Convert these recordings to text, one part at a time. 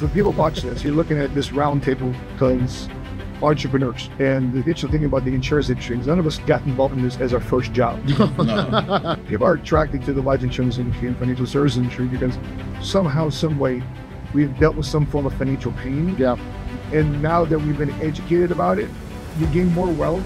When people watch this, you're looking at this roundtable because entrepreneurs. And the interesting thing about the insurance industry is none of us got involved in this as our first job. No. People are attracted to the life insurance industry and financial services industry because somehow, some way, we've dealt with some form of financial pain. Yeah. And now that we've been educated about it, you gain more wealth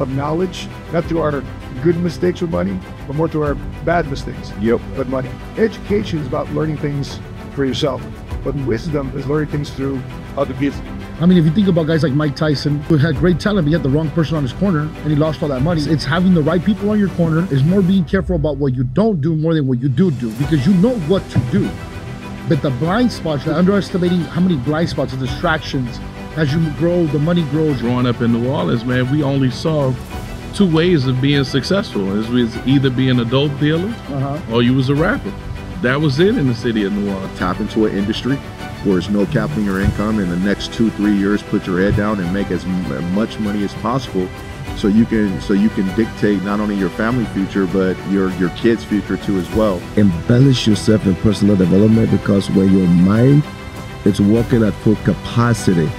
of knowledge, not through our good mistakes with money, but more through our bad mistakes. Yep. With money. Education is about learning things for yourself. But wisdom is learning things through other people. I mean, if you think about guys like Mike Tyson, who had great talent, but he had the wrong person on his corner, and he lost all that money. It's having the right people on your corner. It's more being careful about what you don't do more than what you do, because you know what to do. But the blind spots, the underestimating how many blind spots and distractions, as you grow, the money grows. Growing up in New Orleans, man, we only saw two ways of being successful. It was either being a dope dealer or you was a rapper. That was it in the city of New Orleans. Tap into an industry where there's no cap in your income. In the next 2-3 years, put your head down and make as much money as possible, so you can dictate not only your family future but your kids' future too as well. Embellish yourself in personal development, because when your mind is working at full capacity,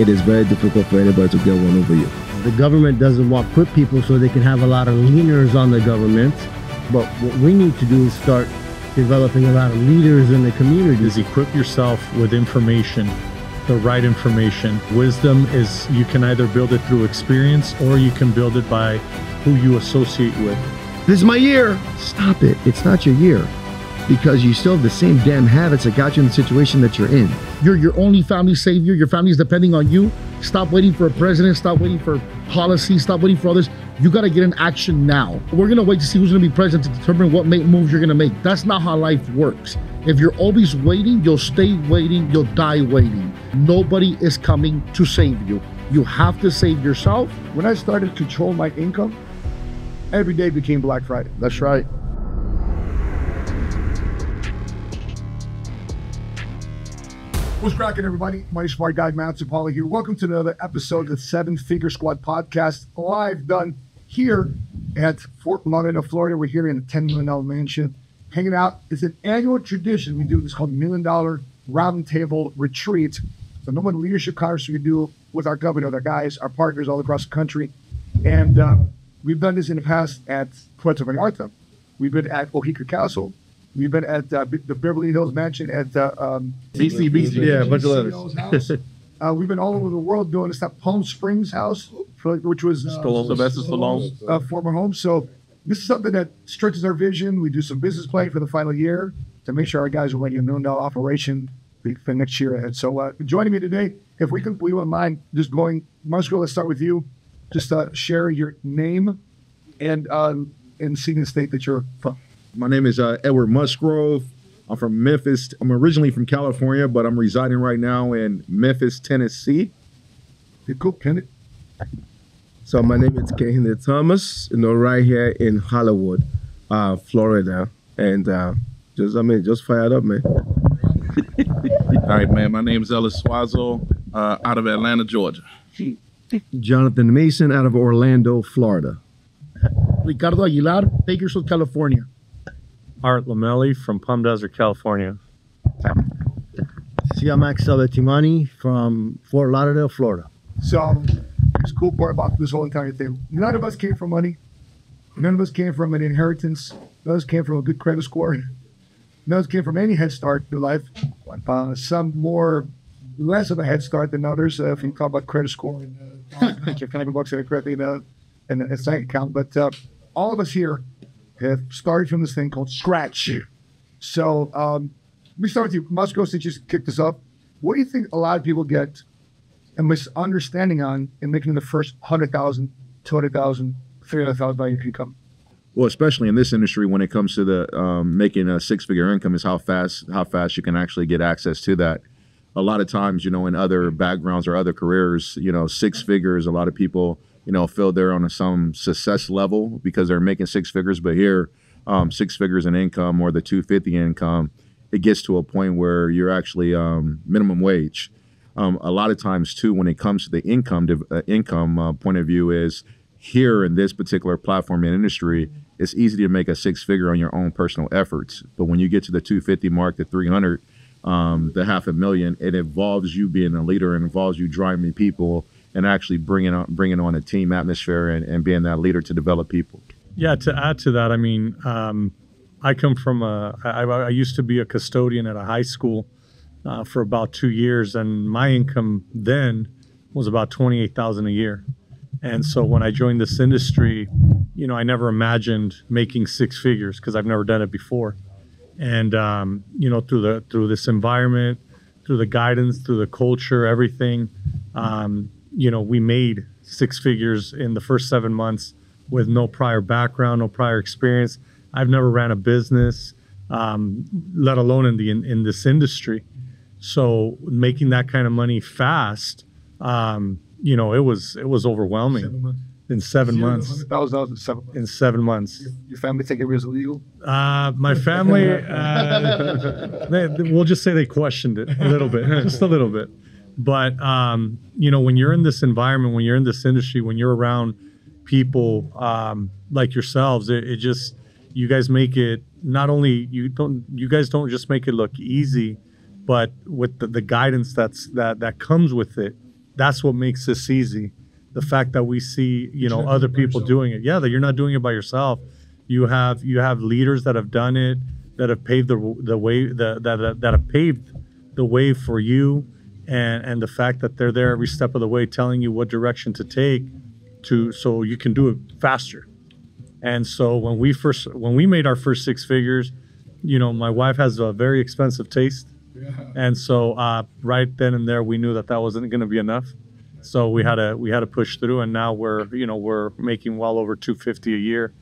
it is very difficult for anybody to get one over you. The government doesn't want quit people, so they can have a lot of leaners on the government. But what we need to do is start developing a lot of leaders in the community. Is equip yourself with information, the right information. Wisdom is, you can either build it through experience or you can build it by who you associate with. This is my year. Stop it. It's not your year, because you still have the same damn habits that got you in the situation that you're in. You're your only family savior. Your family's depending on you. Stop waiting for a president. Stop waiting for policy. Stop waiting for others. You got to get in action now. We're going to wait to see who's going to be president to determine what moves you're going to make. That's not how life works. If you're always waiting, you'll stay waiting, you'll die waiting. Nobody is coming to save you. You have to save yourself. When I started to control my income, every day became Black Friday. That's right. What's cracking, everybody? Money Smart Guy, Matt Sapaula here. Welcome to another episode of the 7 Figure Squad Podcast, live done here at Fort Lauderdale, Florida. We're here in a $10 million mansion, hanging out. It's an annual tradition we do. It's called Million Dollar Roundtable Retreat. It's a number of leadership conferences we do with our company, with our guys, our partners all across the country. And we've done this in the past at Puerto Vallarta. We've been at O'Hika Castle. We've been at the Beverly Hills Mansion at BCBC. Yeah, a bunch of letters. We've been all over the world doing this at Palm Springs House, which was Sylvester Stallone's former home. So this is something that stretches our vision. We do some business planning for the final year to make sure our guys are ready to $1 million operation for next year. And so joining me today, if we wouldn't mind just going, Musgrove, let's start with you. Just share your name and see the state that you're from. My name is Edward Musgrove. I'm from Memphis. I'm originally from California, but I'm residing right now in Memphis, Tennessee. You're cool, Kenneth. So my name is Kehinde Thomas, right here in Hollywood, Florida. And just fired up, man. All right, man. My name is Ellis Swayzo, out of Atlanta, Georgia. Jonathan Mason, out of Orlando, Florida. Ricardo Aguilar, Bakersfield, California. Art Lomeli from Palm Desert, California. See, I'm Max Salvatimani from Fort Lauderdale, Florida. So, it's cool part about this whole entire thing. None of us came from money. None of us came from an inheritance. None of us came from a good credit score. None of us came from any head start in life. Some more, less of a head start than others. If you talk about credit score, $500 correctly in a bank account. But all of us here have started from this thing called scratch. So let me start with you, Musgrove, since you just kicked this up. What do you think a lot of people get a misunderstanding on in making the first $100,000, $200,000, $300,000 income? Well, especially in this industry, when it comes to the making a six-figure income, is how fast you can actually get access to that. A lot of times, you know, in other backgrounds or other careers, you know, six figures, a lot of people, you know, feel they're on some success level because they're making six figures. But here, 6 figures in income, or the 250 income, it gets to a point where you're actually minimum wage. A lot of times, too, when it comes to the income point of view, is here in this particular platform and industry, it's easy to make a six figure on your own personal efforts. But when you get to the 250 mark, the 300, the $500,000. It involves you being a leader. It involves you driving people and actually bringing on a team atmosphere and being that leader to develop people. Yeah, to add to that, I mean, I come from I used to be a custodian at a high school for about 2 years, and my income then was about $28,000 a year. And so when I joined this industry, you know, I never imagined making six figures because I've never done it before. And, you know, through this environment, through the guidance, through the culture, everything, you know, we made six figures in the first 7 months with no prior background, no prior experience. I've never ran a business, let alone in this industry. So making that kind of money fast, you know, it was overwhelming. 7 months. In 7 months. $100,000 in 7 months. In 7 months. Your family take it as illegal? My family, we'll just say they questioned it a little bit, just a little bit. But, you know, when you're in this environment, when you're in this industry, when you're around people like yourselves, it just, you guys make it, not only, you guys don't just make it look easy, but with the guidance that comes with it, that's what makes this easy. The fact that we see, you know, other people doing it. Yeah, that you're not doing it by yourself. You have leaders that have done it, that have paved the way for you, and the fact that they're there every step of the way, telling you what direction to take, so you can do it faster. And so when we made our first six figures, you know, my wife has a very expensive taste, and so right then and there we knew that wasn't going to be enough. So we had to push through, and now we're making well over 250 a year,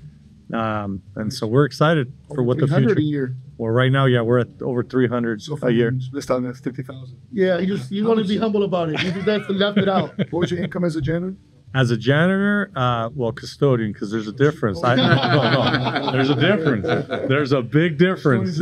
and so we're excited for what the future. A year. Well, right now, yeah, we're at over 300 so a year. This time that's 50,000. Yeah, you want to be humble about it. You just have to left it out. What was your income as a janitor? As a janitor, well, custodian, because there's a difference. No, there's a difference. There's a big difference.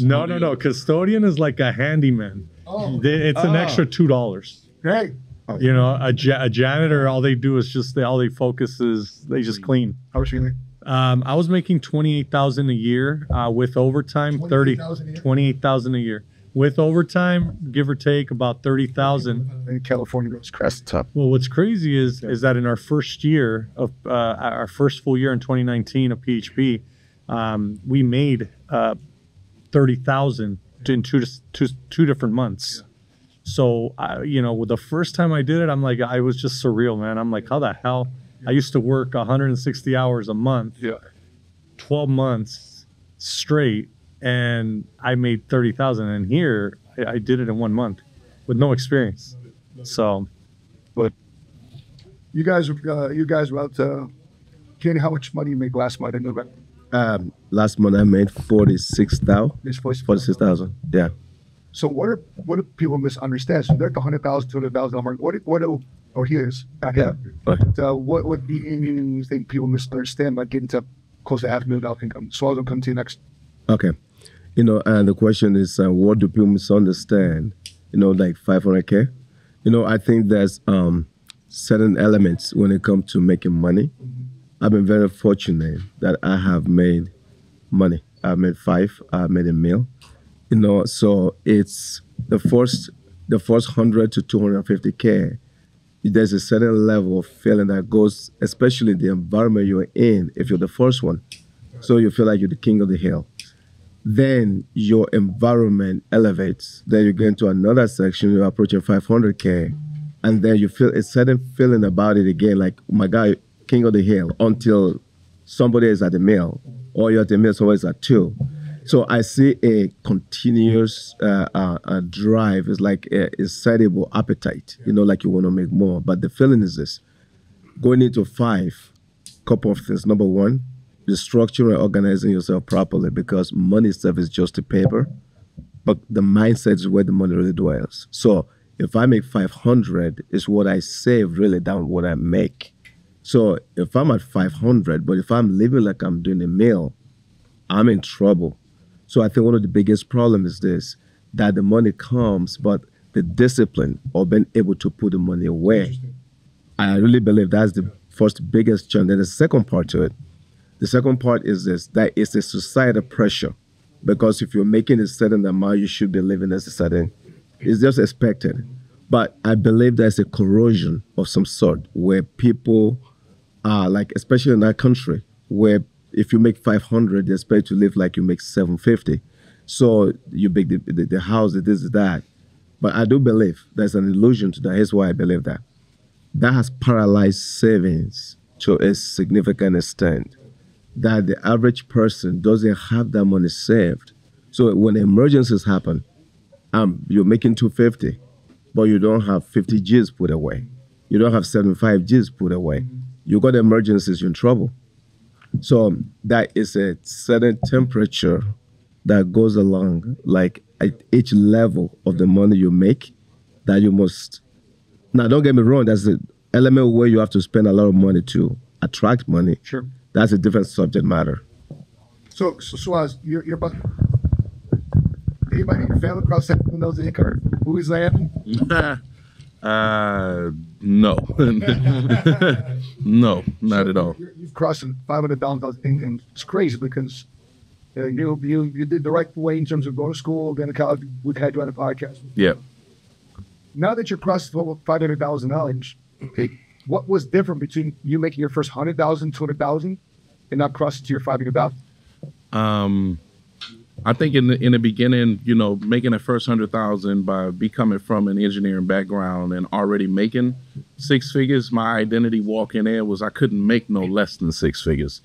No. Custodian is like a handyman. Oh. It's an extra $2. Great. You know, a janitor, all they do is just they just clean. How much you making? I was making $28,000 a year with overtime. 28,000 a year with overtime, give or take about 30,000. In California, goes crest top. Well, what's crazy is that in our first year of our first full year in 2019 of PHP, we made 30,000 in two different months. Yeah. So, you know, the first time I did it, I'm like, I was just surreal, man. I'm like, how the hell? I used to work 160 hours a month, 12 months straight, and I made 30,000. And here, I did it in 1 month with no experience. So, but you guys were out. Kenny, how much money you make last month? I know about. Last month I made 46,000. 46,000. Yeah. So what do people misunderstand? So they're at the 100,000, 200,000 mark. What do you think people misunderstand by getting to close to $500,000 income? So I'll come to you next. Okay, you know, and the question is, what do people misunderstand? You know, like 500K. You know, I think there's certain elements when it comes to making money. Mm-hmm. I've been very fortunate that I have made money. I've made $5 million. You know, so it's the first 100 to 250K. There's a certain level of feeling that goes, especially the environment you're in. If you're the first one, so you feel like you're the king of the hill. Then your environment elevates. Then you get into another section. You're approaching 500K, and then you feel a certain feeling about it again, like, oh my God, king of the hill. Until somebody is at the mill, or you're at the mill, somebody's at two. So I see a continuous drive. It's like a insatiable appetite, you know, like you want to make more. But the feeling is this. Going into five, couple of things. Number one, the structure and organizing yourself properly, because money itself is just a paper, but the mindset is where the money really dwells. So if I make 500, it's what I save really down what I make. So if I'm at 500, but if I'm living like I'm doing a meal, I'm in trouble. So I think one of the biggest problems is this, that the money comes, but the discipline of being able to put the money away. I really believe that's the first biggest challenge. There's a second part to it. The second part is this, that it's a societal pressure because if you're making a certain amount, you should be living as a certain. It's just expected. But I believe there's a corrosion of some sort where people are like, especially in our country, where if you make 500, they expect you to live like you make 750. So you make the house, this, that. But I do believe there's an illusion to that. Here's why I believe that. That has paralyzed savings to a significant extent, that the average person doesn't have that money saved. So when emergencies happen, you're making 250, but you don't have 50 G's put away. You don't have 75 G's put away. Mm-hmm. You got emergencies, you're in trouble. So that is a certain temperature that goes along, like at each level of the money you make, that you must. Now, don't get me wrong, that's an element where you have to spend a lot of money to attract money. Sure. That's a different subject matter. So, Swaz, you're about anybody in your family cross who knows the income? Who is land? No. No, not so at all. You've crossed $500,000, and it's crazy because you did the right way in terms of going to school, going to college, we had you on a podcast. Yeah. Now that you're crossed $500,000, what was different between you making your first $100,000, $200,000, and not crossing to your $500,000? I think in the beginning, you know, making a first $100,000 by coming from an engineering background and already making six figures, my identity walking in was I couldn't make no less than six figures.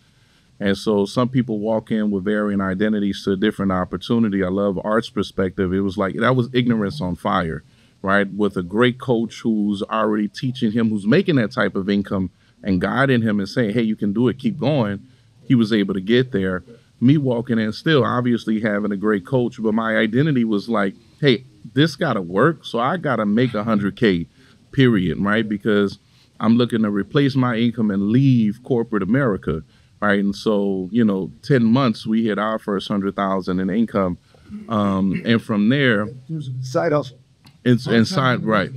And so some people walk in with varying identities to a different opportunity. I love Art's perspective. It was like, that was ignorance on fire, right? With a great coach who's already teaching him, who's making that type of income and guiding him and saying, hey, you can do it, keep going. He was able to get there. Me walking in still, obviously having a great coach, but my identity was like, hey, this got to work, so I got to make 100K, period, right? Because I'm looking to replace my income and leave corporate America, right? And so, you know, 10 months, we hit our first 100,000 in income. And from there, side hustle. Inside, right.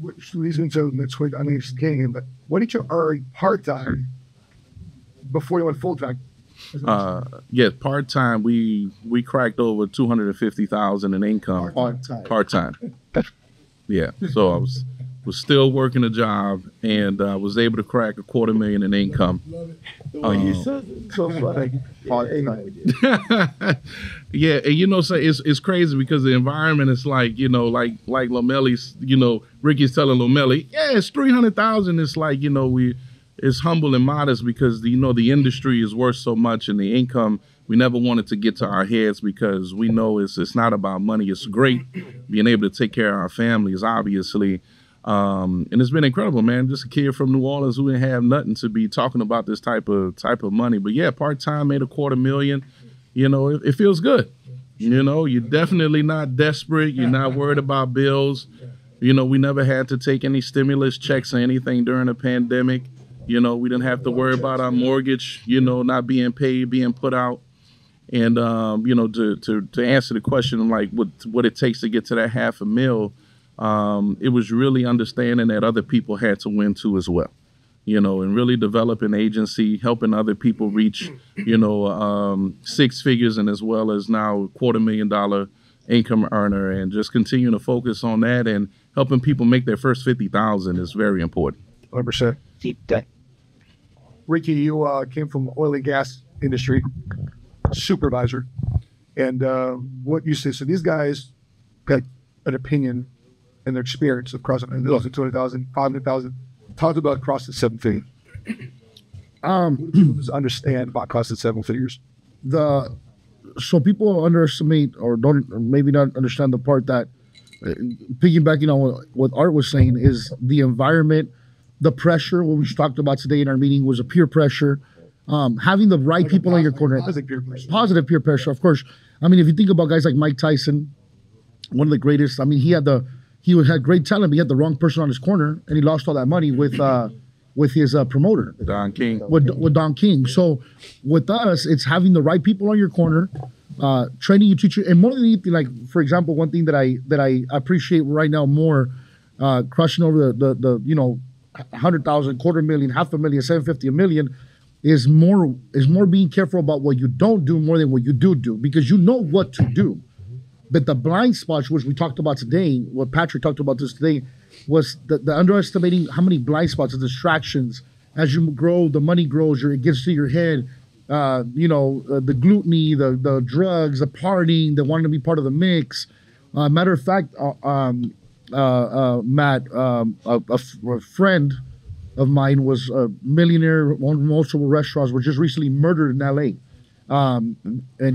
Which leads into next week, I mean, it's game, but what did you earn part-time before you went full-time? Yes, part-time, we cracked over $250,000 in income. Part-time. Yeah, so I was still working a job and was able to crack $250,000 in income. Love it. The way you said it. So funny. Part-time. Yeah, and you know, so it's crazy because the environment is like, you know, like Lomeli's, you know, Ricky's telling Lomeli, yeah, it's $300,000. It's like, you know, it's humble and modest because, you know, the industry is worth so much and the income, we never wanted to get to our heads because we know it's not about money. It's great being able to take care of our families, obviously. And it's been incredible, man. Just a kid from New Orleans who didn't have nothing to be talking about this type of money. But, yeah, part-time, made $250,000. You know, it feels good. You know, you're definitely not desperate. You're not worried about bills. You know, we never had to take any stimulus checks or anything during the pandemic. You know, we didn't have to worry about our mortgage, you know, not being paid, being put out. And, you know, to answer the question, like what it takes to get to that $500,000, it was really understanding that other people had to win too as well, you know, and really developing agency, helping other people reach, you know, six figures and as well as now $250,000 income earner, and just continuing to focus on that and helping people make their first 50,000 is very important. 100%. Keep that. Ricky, you came from oil and gas industry, supervisor, and what you say, so these guys got an opinion and their experience of crossing $200,000, $500,000, talked about crossing seven figures. What do people understand about crossing seven figures? So people underestimate or don't, or maybe not understand the part that, piggybacking on what Art was saying, is the environment, the pressure, what we talked about today in our meeting was a peer pressure. Having the right people in your corner. Positive peer pressure. Positive peer pressure, of course. I mean, if you think about guys like Mike Tyson, one of the greatest, I mean, he had great talent, but he had the wrong person on his corner, and he lost all that money with his promoter. Don King. With Don King. So with us, it's having the right people on your corner, training you, teaching. And more than anything, like, for example, one thing that I appreciate right now more, crushing over the you know, 100,000, $250,000, $500,000, $750,000, $1 million. is more being careful about what you don't do more than what you do, because you know what to do. But the blind spots, which we talked about today, what Patrick talked about this today, was the underestimating how many blind spots and distractions. As you grow, the money grows, it gets to your head, the gluttony, the drugs, the partying, the wanting to be part of the mix. Matter of fact, Matt, a friend of mine was a millionaire, owned multiple restaurants, was just recently murdered in L.A. And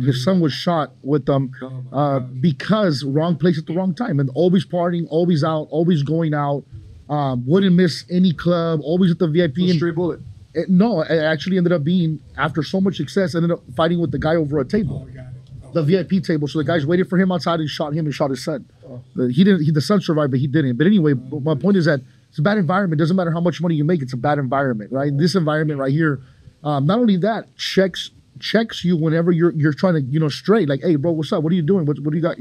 his son was shot with them because wrong place at the wrong time. And always partying, always out, always going out. Wouldn't miss any club, always at the VIP. A straight bullet. It actually ended up being, after so much success, ended up fighting with the guy over a table. Oh, got it. Oh. The VIP table. So the guys waited for him outside and shot him and shot his son. Oh. The son survived, but he didn't. But anyway, my point is that it's a bad environment. It doesn't matter how much money you make. It's a bad environment, right? This environment right here, not only that, checks you whenever you're trying to, stray. Like, hey, bro, what's up? What are you doing? What do you got,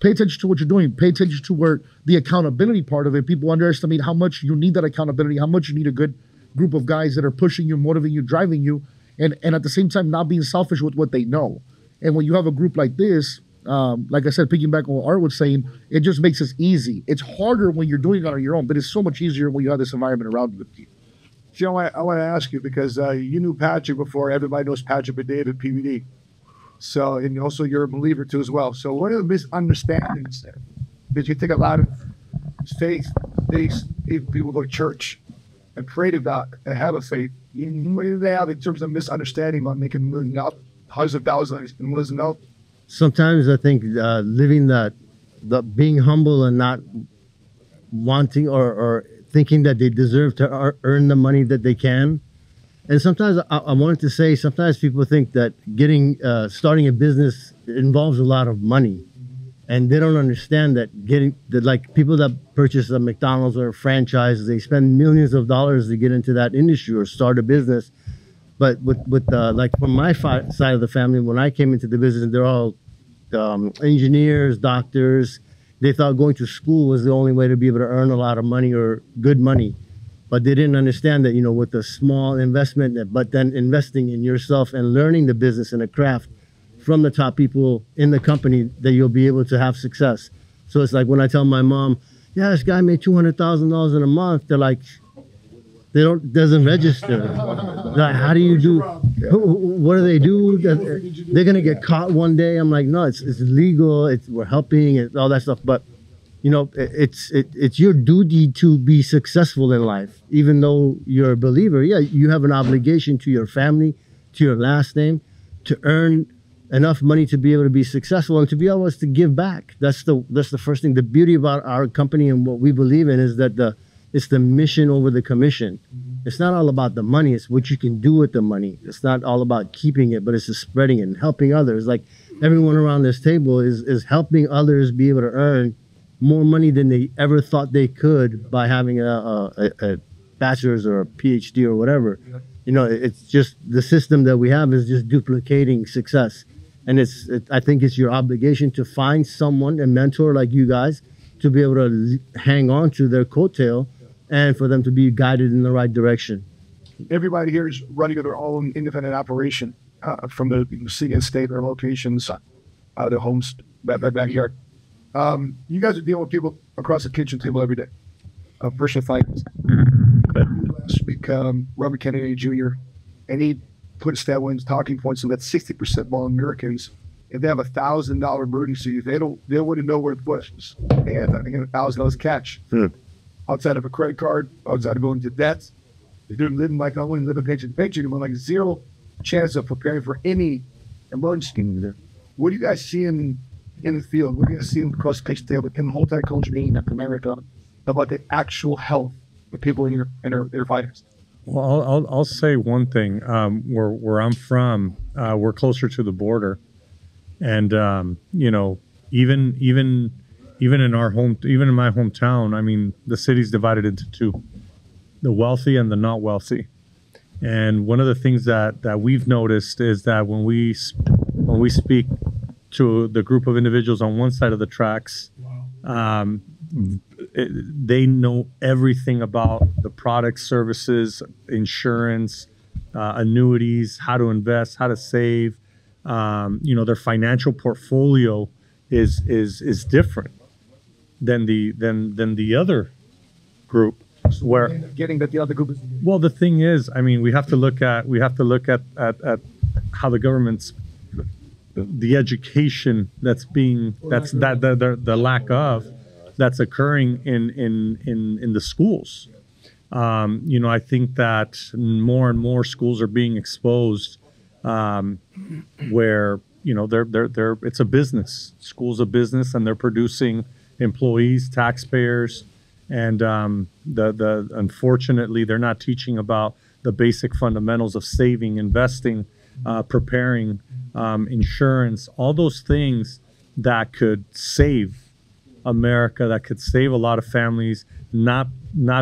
Pay attention to what you're doing. Pay attention to where the accountability part of it. People underestimate how much you need that accountability, how much you need a good group of guys that are pushing you, motivating you, driving you, and at the same time not being selfish with what they know. And when you have a group like this, like I said, picking back on what Art was saying, it just makes it easy. It's harder when you're doing it on your own, but it's so much easier when you have this environment around you. Joe, I want to ask you, because you knew Patrick before. Everybody knows Patrick Bet-David, PBD. So, and also you're a believer too as well. So what are the misunderstandings there? Because you think a lot of faith, even people go to church and pray to God and have a faith. What do they have in terms of misunderstanding about making a million up, hundreds of thousands and losing up? Sometimes I think living the being humble and not wanting or thinking that they deserve to earn the money that they can. And sometimes I wanted to say, sometimes people think that starting a business involves a lot of money, and they don't understand that like people that purchase a McDonald's or a franchise, they spend millions of dollars to get into that industry or start a business. But with like from my side of the family, when I came into the business, they're all engineers, doctors. They thought going to school was the only way to be able to earn a lot of money or good money. But they didn't understand that, with a small investment, but then investing in yourself and learning the business and the craft from the top people in the company, that you'll be able to have success. So it's like when I tell my mom, yeah, this guy made $200,000 in a month. They're like, doesn't register. Like, how do you do? What do they do? They're gonna get caught one day. I'm like, no, it's legal. We're helping and all that stuff, but. It's your duty to be successful in life, even though you're a believer. Yeah, you have an obligation to your family, to your last name, to earn enough money to be able to be successful and to be able to give back. That's the first thing. The beauty about our company and what we believe in is that it's the mission over the commission. Mm-hmm. It's not all about the money. It's what you can do with the money. It's not all about keeping it, but it's just spreading it and helping others. Like everyone around this table is helping others be able to earn more money than they ever thought they could by having a bachelor's or a PhD or whatever. Yeah. It's just the system that we have is just duplicating success. And I think it's your obligation to find someone, a mentor like you guys, to be able to hang on to their coattail and for them to be guided in the right direction. Everybody here is running their own independent operation from the city and state, their locations, their homes, backyard. You guys are dealing with people across the kitchen table every day. Personal fights. Last week, Robert Kennedy Jr., and he put a stat in his talking points so that 60% of all Americans, if they have $1,000 emergency, they wouldn't know where to put it. And I think $1,000 cash. Outside of a credit card, outside of going to debts, they do live like I wouldn't live a paycheck to paycheck. They like zero chance of preparing for any emergency. What do you guys see in the field, we're going to see cross-page there within multicultural in America about the actual health of people in their fighters? Well, I'll say one thing. Where I'm from, we're closer to the border, and even in our home, even in my hometown, I mean, the city's divided into two: the wealthy and the not wealthy. And one of the things that we've noticed is that when we speak to the group of individuals on one side of the tracks, they know everything about the products, services, insurance, annuities, how to invest, how to save. You know, their financial portfolio is different than the other group. Where getting that the other group is well, the thing is, I mean, we have to look at how the government's the education that's being the lack of that's occurring in the schools. You know, I think that more and more schools are being exposed where, you know, they're it's a business. School's a business, and they're producing employees, taxpayers, and the unfortunately they're not teaching about the basic fundamentals of saving, investing, preparing, insurance, all those things that could save America, that could save a lot of families, not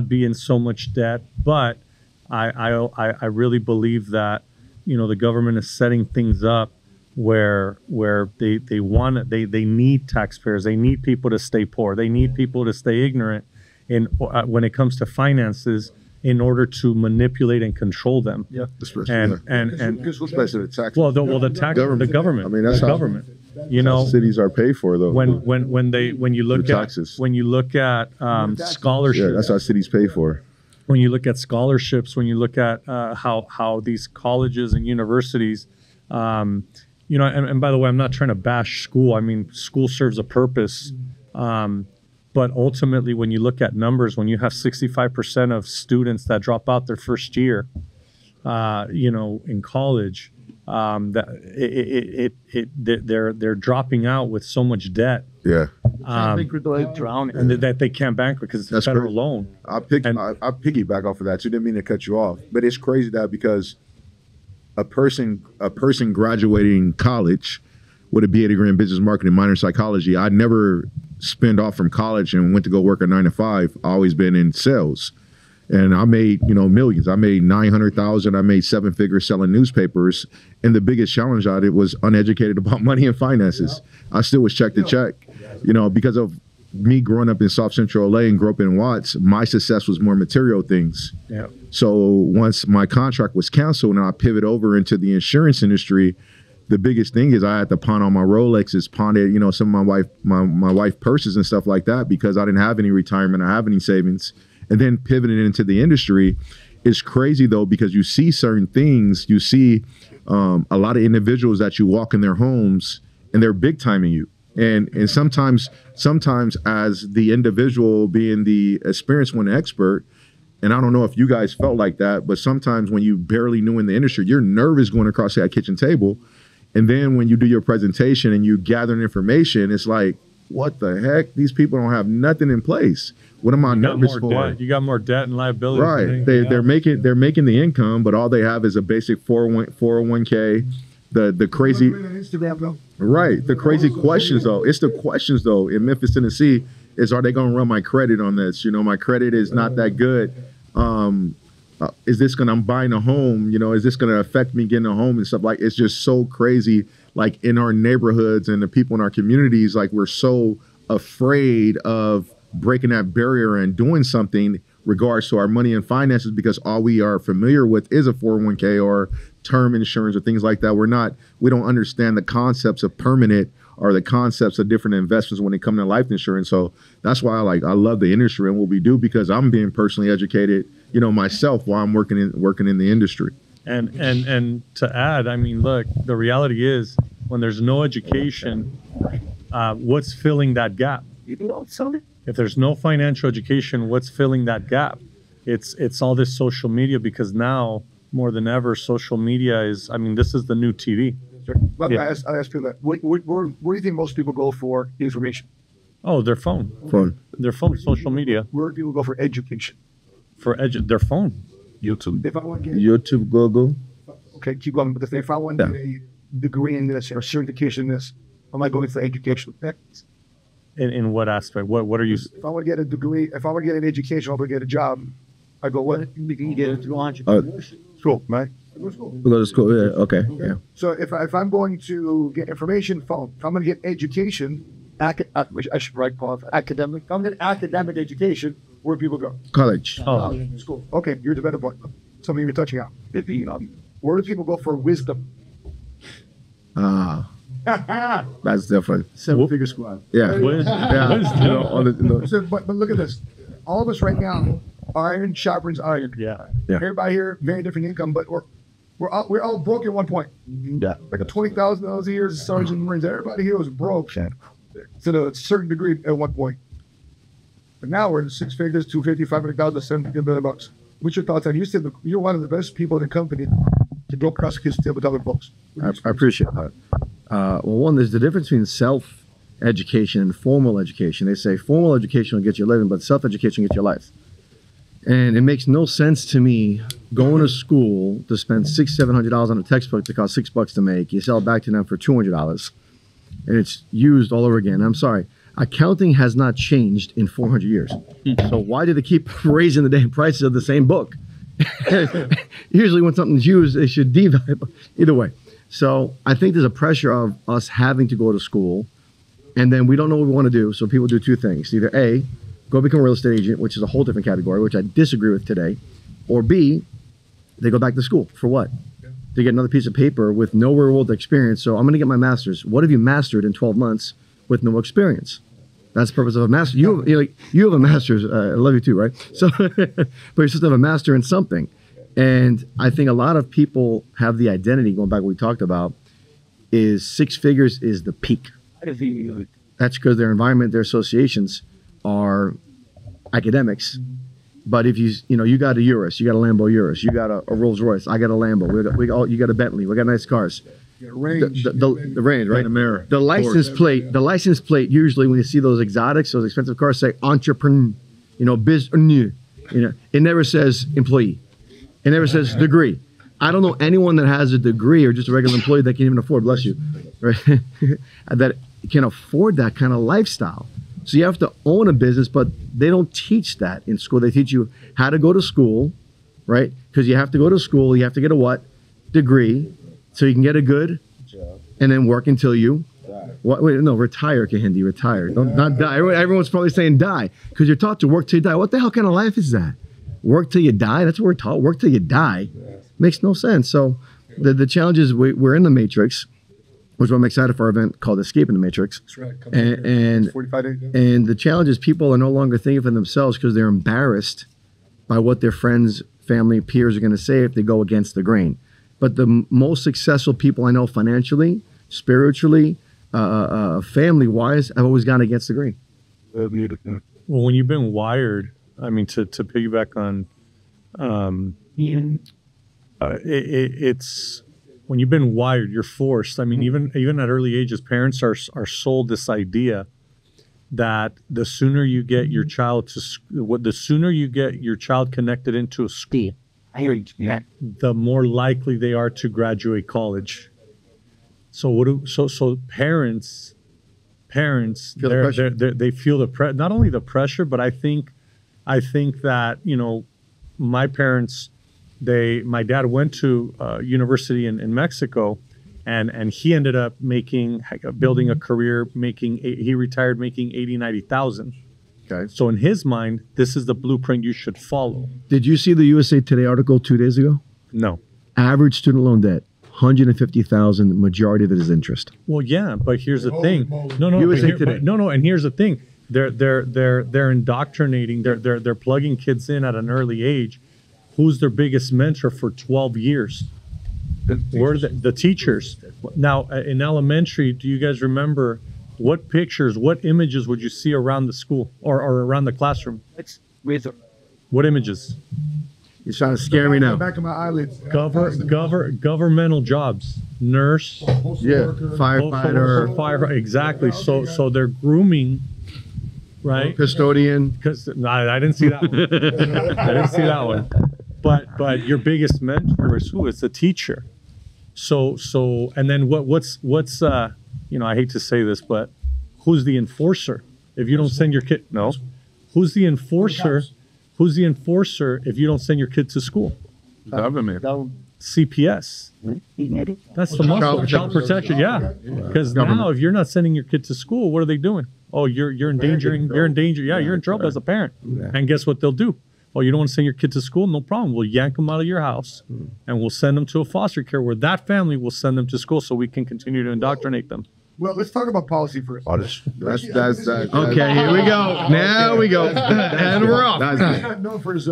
be in so much debt. But I really believe that, you know, the government is setting things up where they want it, they need taxpayers, they need people to stay poor, they need people to stay ignorant in when it comes to finances, in order to manipulate and control them. Yeah, and because who's based on the tax? Well, the government. I mean, that's the government. You know, cities are paid for though. When you look at taxes. When you look at scholarships, yeah, that's how cities pay for. When you look at scholarships, when you look at how these colleges and universities, you know, and by the way, I'm not trying to bash school. I mean, school serves a purpose. But ultimately, when you look at numbers, when you have 65% of students that drop out their first year, you know, in college, that they're dropping out with so much debt. Yeah, drowning, and that they can't bankrupt because it's a federal loan. I piggyback off of that. So I didn't mean to cut you off, but it's crazy that because a person graduating college with a BA degree in business marketing, minor in psychology, I never spinned off from college and went to go work a 9-to-5. I always been in sales, and I made, you know, millions. I made 900,000. I made 7 figures selling newspapers. And the biggest challenge I had was uneducated about money and finances. Yeah. I still was check to check, you know, because of me growing up in South Central LA and grew up in Watts. My success was more material things. Yeah. So once my contract was canceled and I pivot over into the insurance industry, the biggest thing is I had to pawn all my Rolexes, pawn it, you know, some of my wife purses and stuff like that, because I didn't have any retirement, I have any savings. And then pivoting into the industry is crazy though, because you see certain things, you see a lot of individuals that you walk in their homes and they're big timing you. And sometimes as the individual being the experienced one expert, and I don't know if you guys felt like that, but sometimes when you barely knew in the industry, you're nervous going across that kitchen table. And then when you do your presentation and you gather information, it's like, what the heck? These people don't have nothing in place. What am I nervous for? You got more debt and liability. Right. They're making the income, but all they have is a basic 401k. The crazy. Right. The crazy questions though. It's the questions though in Memphis, Tennessee, is are they going to run my credit on this? You know, my credit is not that good. Is this gonna? I'm buying a home. You know, is this gonna affect me getting a home and stuff? Like, it's just so crazy. Like in our neighborhoods and the people in our communities, like we're so afraid of breaking that barrier and doing something regards to our money and finances, because all we are familiar with is a 401k or term insurance or things like that. We don't understand the concepts of permanent or the concepts of different investments when it comes to life insurance. So that's why I love the industry and what we do, because I'm being personally educated, you know, myself while I'm working in the industry. And to add, I mean, look, the reality is when there's no education, what's filling that gap? If there's no financial education, what's filling that gap? It's all this social media, because now more than ever, social media is, I mean, this is the new TV. Well, yeah. I asked people that. Where do you think most people go for information? Oh, their phone. Phone. Their phone, social media. Where do people go for education? For their phone. YouTube. If I want to get YouTube, Google. Okay, keep going. But if I want to get a degree in this or certification in this, am I going for education? In what aspect? What are you? If I want to get a degree, if I want to get an education, I want to get a job, I go, what? You can get into entrepreneurship. School, right? Go to school. Yeah. Okay. Yeah. So if I'm going to get information, phone. If I'm going to get education, I should write academic. If I'm going to get academic education, where do people go? College. School. Okay, you're the better point. something you're touching on. Where do people go for wisdom? That's different. 7 Figure Squad. Yeah. But look at this. All of us right now, iron sharpens iron. Yeah. Everybody here, very different income, but we're all broke at one point. Yeah. Like a $20,000 a year as a sergeant in the Marines. Everybody here was broke to a certain degree at one point. But now we're in 6 figures, 250, 500,000, $7 million. What's your thoughts on you? You're one of the best people in the company to go across the table with other folks. I appreciate that. Well, one, there's the difference between self-education and formal education. They say formal education will get you a living, but self-education will get your life. And it makes no sense to me going to school to spend $600, $700 on a textbook that costs $6 to make. You sell it back to them for $200, and it's used all over again. I'm sorry. Accounting has not changed in 400 years. So why do they keep raising the damn prices of the same book? Usually when something's used, they should devalue. Either way. So I think there's a pressure of us having to go to school, and then we don't know what we want to do. So people do two things. Either A, go become a real estate agent, which is a whole different category, which I disagree with today. Or B, they go back to school. For what? They get another piece of paper with no real world experience. So I'm going to get my master's. What have you mastered in 12 months with no experience? That's the purpose of a master. You have a master's. I love you too, right? So, but you're supposed to have a master in something. And I think a lot of people have the identity, going back to what we talked about, is 6 figures is the peak. That's because their environment, their associations are academics. But if you got a Urus, you got a Lambo Urus, you got a Rolls Royce, I got a Lambo, you got a Bentley, we got nice cars. Yeah, range. The range, right? Panamera, the license plate. Yeah. The license plate. Usually, when you see those exotics, those expensive cars, say entrepreneur, business. It never says employee. It never says degree. I don't know anyone that has a degree or just a regular employee that can even afford. Bless you, right? That can afford that kind of lifestyle. So you have to own a business, but they don't teach that in school. They teach you how to go to school, right? Because you have to go to school. You have to get a what? Degree. So you can get a good job and then work until you retire, Kehinde, retire. Not die. Everyone's probably saying die because you're taught to work till you die. What the hell kind of life is that? Work till you die? That's what we're taught. Work till you die. Makes no sense. So the challenge is we're in the matrix, which is what I'm excited for our event called Escaping the Matrix. That's right. And the challenge is people are no longer thinking for themselves because they're embarrassed by what their friends, family, peers are going to say if they go against the grain. But the most successful people I know financially, spiritually, family-wise, I've always gone against the grain. Well, when you've been wired, I mean, to piggyback on, it's when you've been wired, you're forced. I mean, even at early ages, parents are sold this idea that the sooner you get your child connected into a school, the more likely they are to graduate college. So parents feel they feel the pressure, not only the pressure, but I think that my parents, my dad went to university in Mexico, and he ended up building a career, he retired making $80,000, $90,000. Okay. So in his mind, this is the blueprint you should follow. Did you see the USA Today article 2 days ago? No. Average student loan debt, $150,000. Majority of it is interest. Well, yeah, but here's the thing. And here's the thing. They're indoctrinating. They're plugging kids in at an early age. Who's their biggest mentor for 12 years? Were the teachers? Now in elementary, do you guys remember? What pictures, what images would you see around the school or around the classroom? What images? You're trying to scare me now. The back of my eyelids. Governmental jobs. Nurse. Firefighter. Exactly. So they're grooming, right? Custodian. Because I didn't see that one. I didn't see that one. But your biggest mentor is who? It's the teacher. So and then what's I hate to say this, but who's the enforcer? If you don't send your kid, no. Who's the enforcer? Who's the enforcer if you don't send your kid to school? Government. CPS. That's the muscle. Child protection. Yeah, because now if you're not sending your kid to school, what are they doing? Oh, you're endangering. You're in danger. Yeah, you're in trouble as a parent. And guess what they'll do? Oh, you don't want to send your kid to school? No problem. We'll yank them out of your house and we'll send them to a foster care where that family will send them to school so we can continue to indoctrinate them. Well, let's talk about policy first. Oh, that's okay, here we go. Now okay. we go. And we're off. No, for his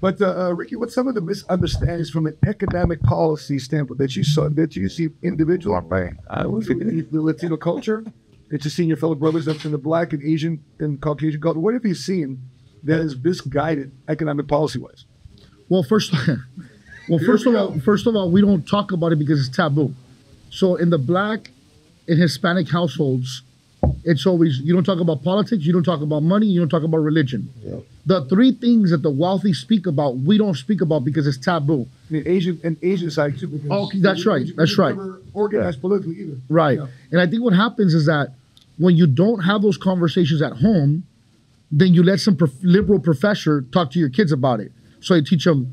But Ricky, what's some of the misunderstandings from an economic policy standpoint that you saw, that you see individually? The Latino culture, that you see in your fellow brothers that's in the Black and Asian and Caucasian culture. What have you seen that is misguided economic policy-wise? Well, first of all, we don't talk about it because it's taboo. So in the Black and Hispanic households, it's always, you don't talk about politics, you don't talk about money, you don't talk about religion. Yeah. The three things that the wealthy speak about, we don't speak about because it's taboo. Asian side too. Okay, that's right. That's right. Never organized politically either. Right. Yeah. And I think what happens is that when you don't have those conversations at home, then you let some liberal professor talk to your kids about it. So they teach them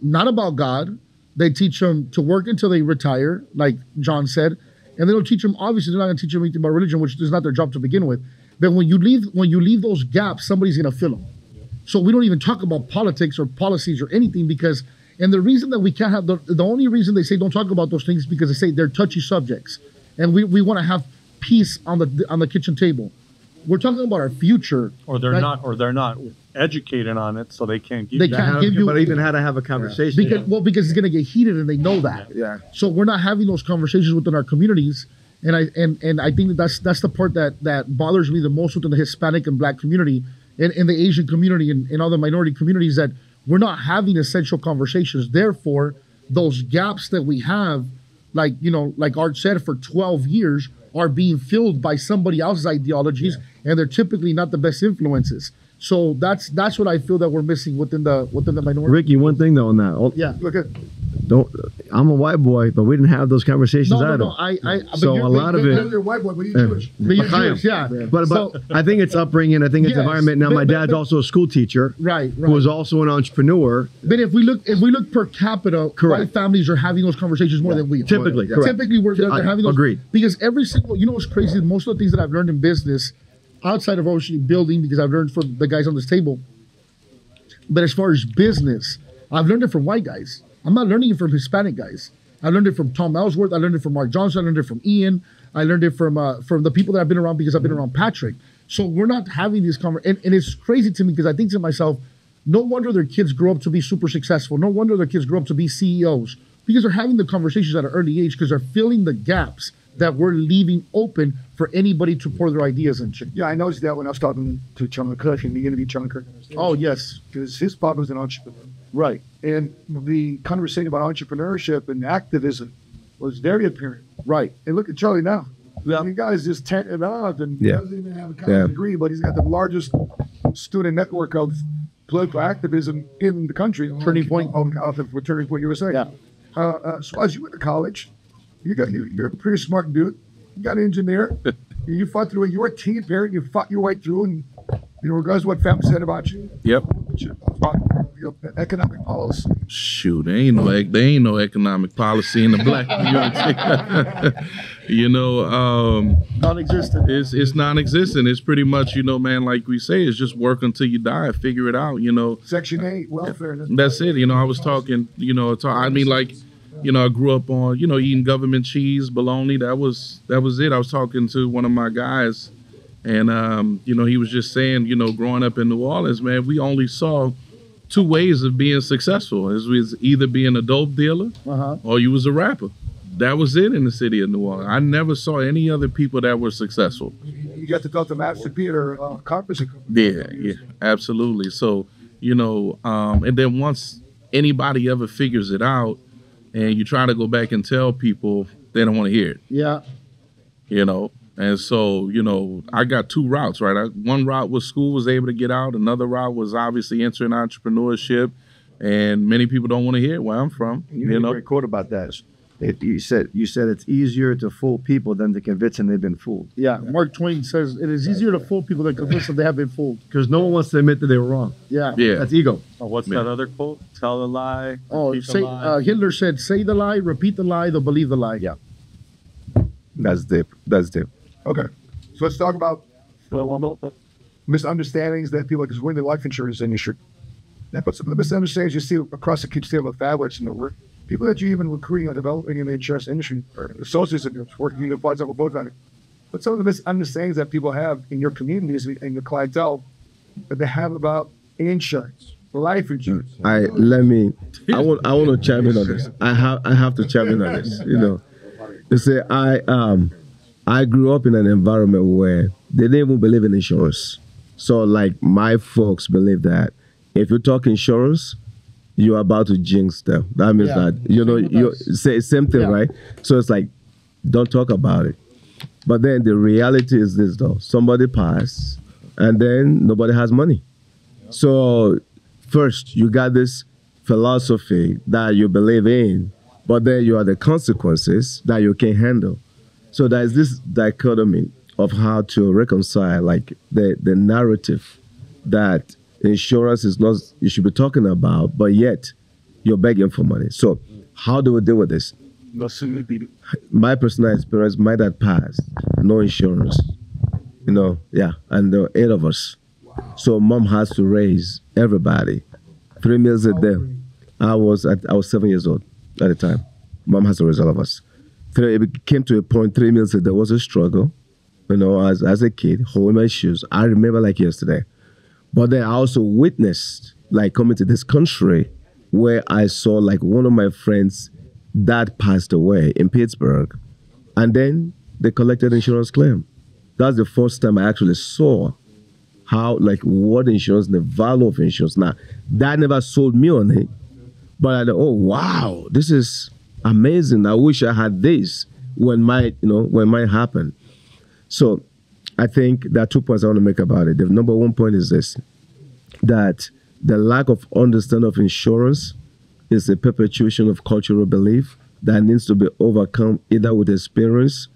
not about God. They teach them to work until they retire, like John said. And they don't teach them, obviously, they're not going to teach them anything about religion, which is not their job to begin with. But when you leave those gaps, somebody's going to fill them. Yeah. So we don't even talk about politics or policies or anything because, and the reason that we can't have, the only reason they say don't talk about those things is because they say they're touchy subjects. And we want to have peace on the kitchen table. We're talking about our future, or they're not educated on it, so they can't give you. But even how to have a conversation. Yeah. Because, well, because it's going to get heated, and they know that. Yeah. So we're not having those conversations within our communities, and I think that that's the part that bothers me the most within the Hispanic and Black community, and the Asian community, and other minority communities, that we're not having essential conversations. Therefore, those gaps that we have, like Art said, for 12 years. Are being filled by somebody else's ideologies, and they're typically not the best influences. So that's what I feel that we're missing within the minority. Ricky, one thing though on that. I'm a white boy, but we didn't have those conversations either. You're white boy, but you're Jewish. But you're Jewish, yeah. But I think it's upbringing. I think it's environment. Now, my dad's also a school teacher, right? Who was also an entrepreneur. But if we look per capita, white families are having those conversations more than we are. Typically, they're having those. Agreed. Because every single, you know, what's crazy? Most of the things that I've learned in business, outside of obviously building, because I've learned from the guys on this table. But as far as business, I've learned it from white guys. I'm not learning it from Hispanic guys. I learned it from Tom Ellsworth. I learned it from Mark Johnson. I learned it from Ian. I learned it from the people that I've been around because I've been around Patrick. So we're not having these conversations. And it's crazy to me because I think to myself, no wonder their kids grow up to be super successful. No wonder their kids grow up to be CEOs because they're having the conversations at an early age because they're filling the gaps that we're leaving open for anybody to pour their ideas into. Yeah, I noticed that when I was talking to Charlie Kirk in the interview, Charlie Kirk. Oh, yes. Because his father was an entrepreneur. Right. And the conversation about entrepreneurship and activism was very apparent. Right. And look at Charlie now. Yeah. The guy's just tatted up and doesn't even have a college degree, but he's got the largest student network of political activism in the country. Turning Point USA. Yeah. So as you went to college, you're a pretty smart dude. You got an engineer. You fought through it. You were a team parent. You fought your way through, and regardless of what family said about you. Yep. Economic policy. Shoot, there ain't no economic policy in the Black community. Non-existent. It's non-existent. It's pretty much, man, like we say, it's just work until you die. Figure it out, Section 8, welfare. That's it. I was talking, I grew up on, eating government cheese, bologna. That was it. I was talking to one of my guys, and he was just saying, growing up in New Orleans, man, we only saw two ways of being successful. It was either being a dope dealer or you was a rapper. That was it in the city of New Orleans. I never saw any other people that were successful. You got to go to Master P or Carpenter. Yeah, absolutely. So, and then once anybody ever figures it out, and you try to go back and tell people, they don't want to hear it. Yeah. And so, I got two routes, right? One route was school, was able to get out. Another route was obviously entering entrepreneurship. And many people don't want to hear where I'm from. You made a great quote about that. You said it's easier to fool people than to convince them they've been fooled. Yeah, Mark Twain says it is easier to fool people than convince them they have been fooled. Because no one wants to admit that they were wrong. Yeah. That's ego. Oh, what's that other quote? Tell a lie, repeat the lie. Hitler said, say the lie, repeat the lie, they'll believe the lie. Yeah. That's deep. Okay. So let's talk about misunderstandings that people, because we're in the life insurance industry. Now, but some of the misunderstandings you see across the table of families, people that you're even recruiting or developing in the insurance industry, or associates that you're working with, but some of the misunderstandings that people have in your communities and your clientele that they have about insurance, life insurance. I want to chime in on this. I have to chime in on this. You know, they say I grew up in an environment where they didn't even believe in insurance. So like my folks believe that if you talk insurance, you're about to jinx them. That means that, you know, you say same thing, right? So it's like, don't talk about it. But then the reality is this though, somebody passed and then nobody has money. So first you got this philosophy that you believe in, but then you are the consequences that you can't handle. So there's this dichotomy of how to reconcile like the narrative that insurance is not, you should be talking about, but yet you're begging for money. So how do we deal with this? My personal experience, my dad passed, no insurance, you know, and there were 8 of us. Wow. So mom has to raise everybody, 3 meals a day. I was 7 years old at the time. Mom has to raise all of us. It came to a point, 3 meals a day was a struggle, you know, as a kid, holding my shoes. I remember like yesterday. But then I also witnessed, like, coming to this country where I saw, like, one of my friends' dad passed away in Pittsburgh, and then they collected insurance claim. That's the first time I actually saw how, like, what insurance, the value of insurance. Now, that never sold me on it, but I thought, oh, wow, this is amazing. I wish I had this when mine happened. So I think there are 2 points I want to make about it. The number 1 point is this, that the lack of understanding of insurance is a perpetuation of cultural belief that needs to be overcome either with experience,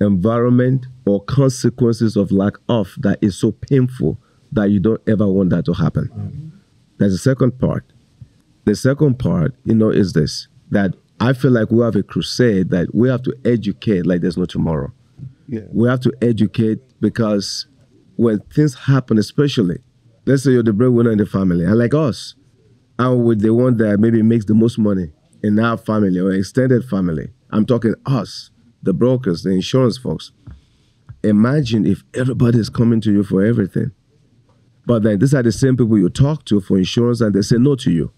environment, or consequences of lack of that is so painful that you don't ever want that to happen. Mm-hmm. That's the second part. The second part, you know, is this, that I feel like we have a crusade that we have to educate like there's no tomorrow. Yeah. We have to educate because when things happen, especially, let's say you're the breadwinner in the family, and like us, and with the one that maybe makes the most money in our family or extended family, I'm talking us, the brokers, the insurance folks. Imagine if everybody is coming to you for everything. But then these are the same people you talk to for insurance and they say no to you.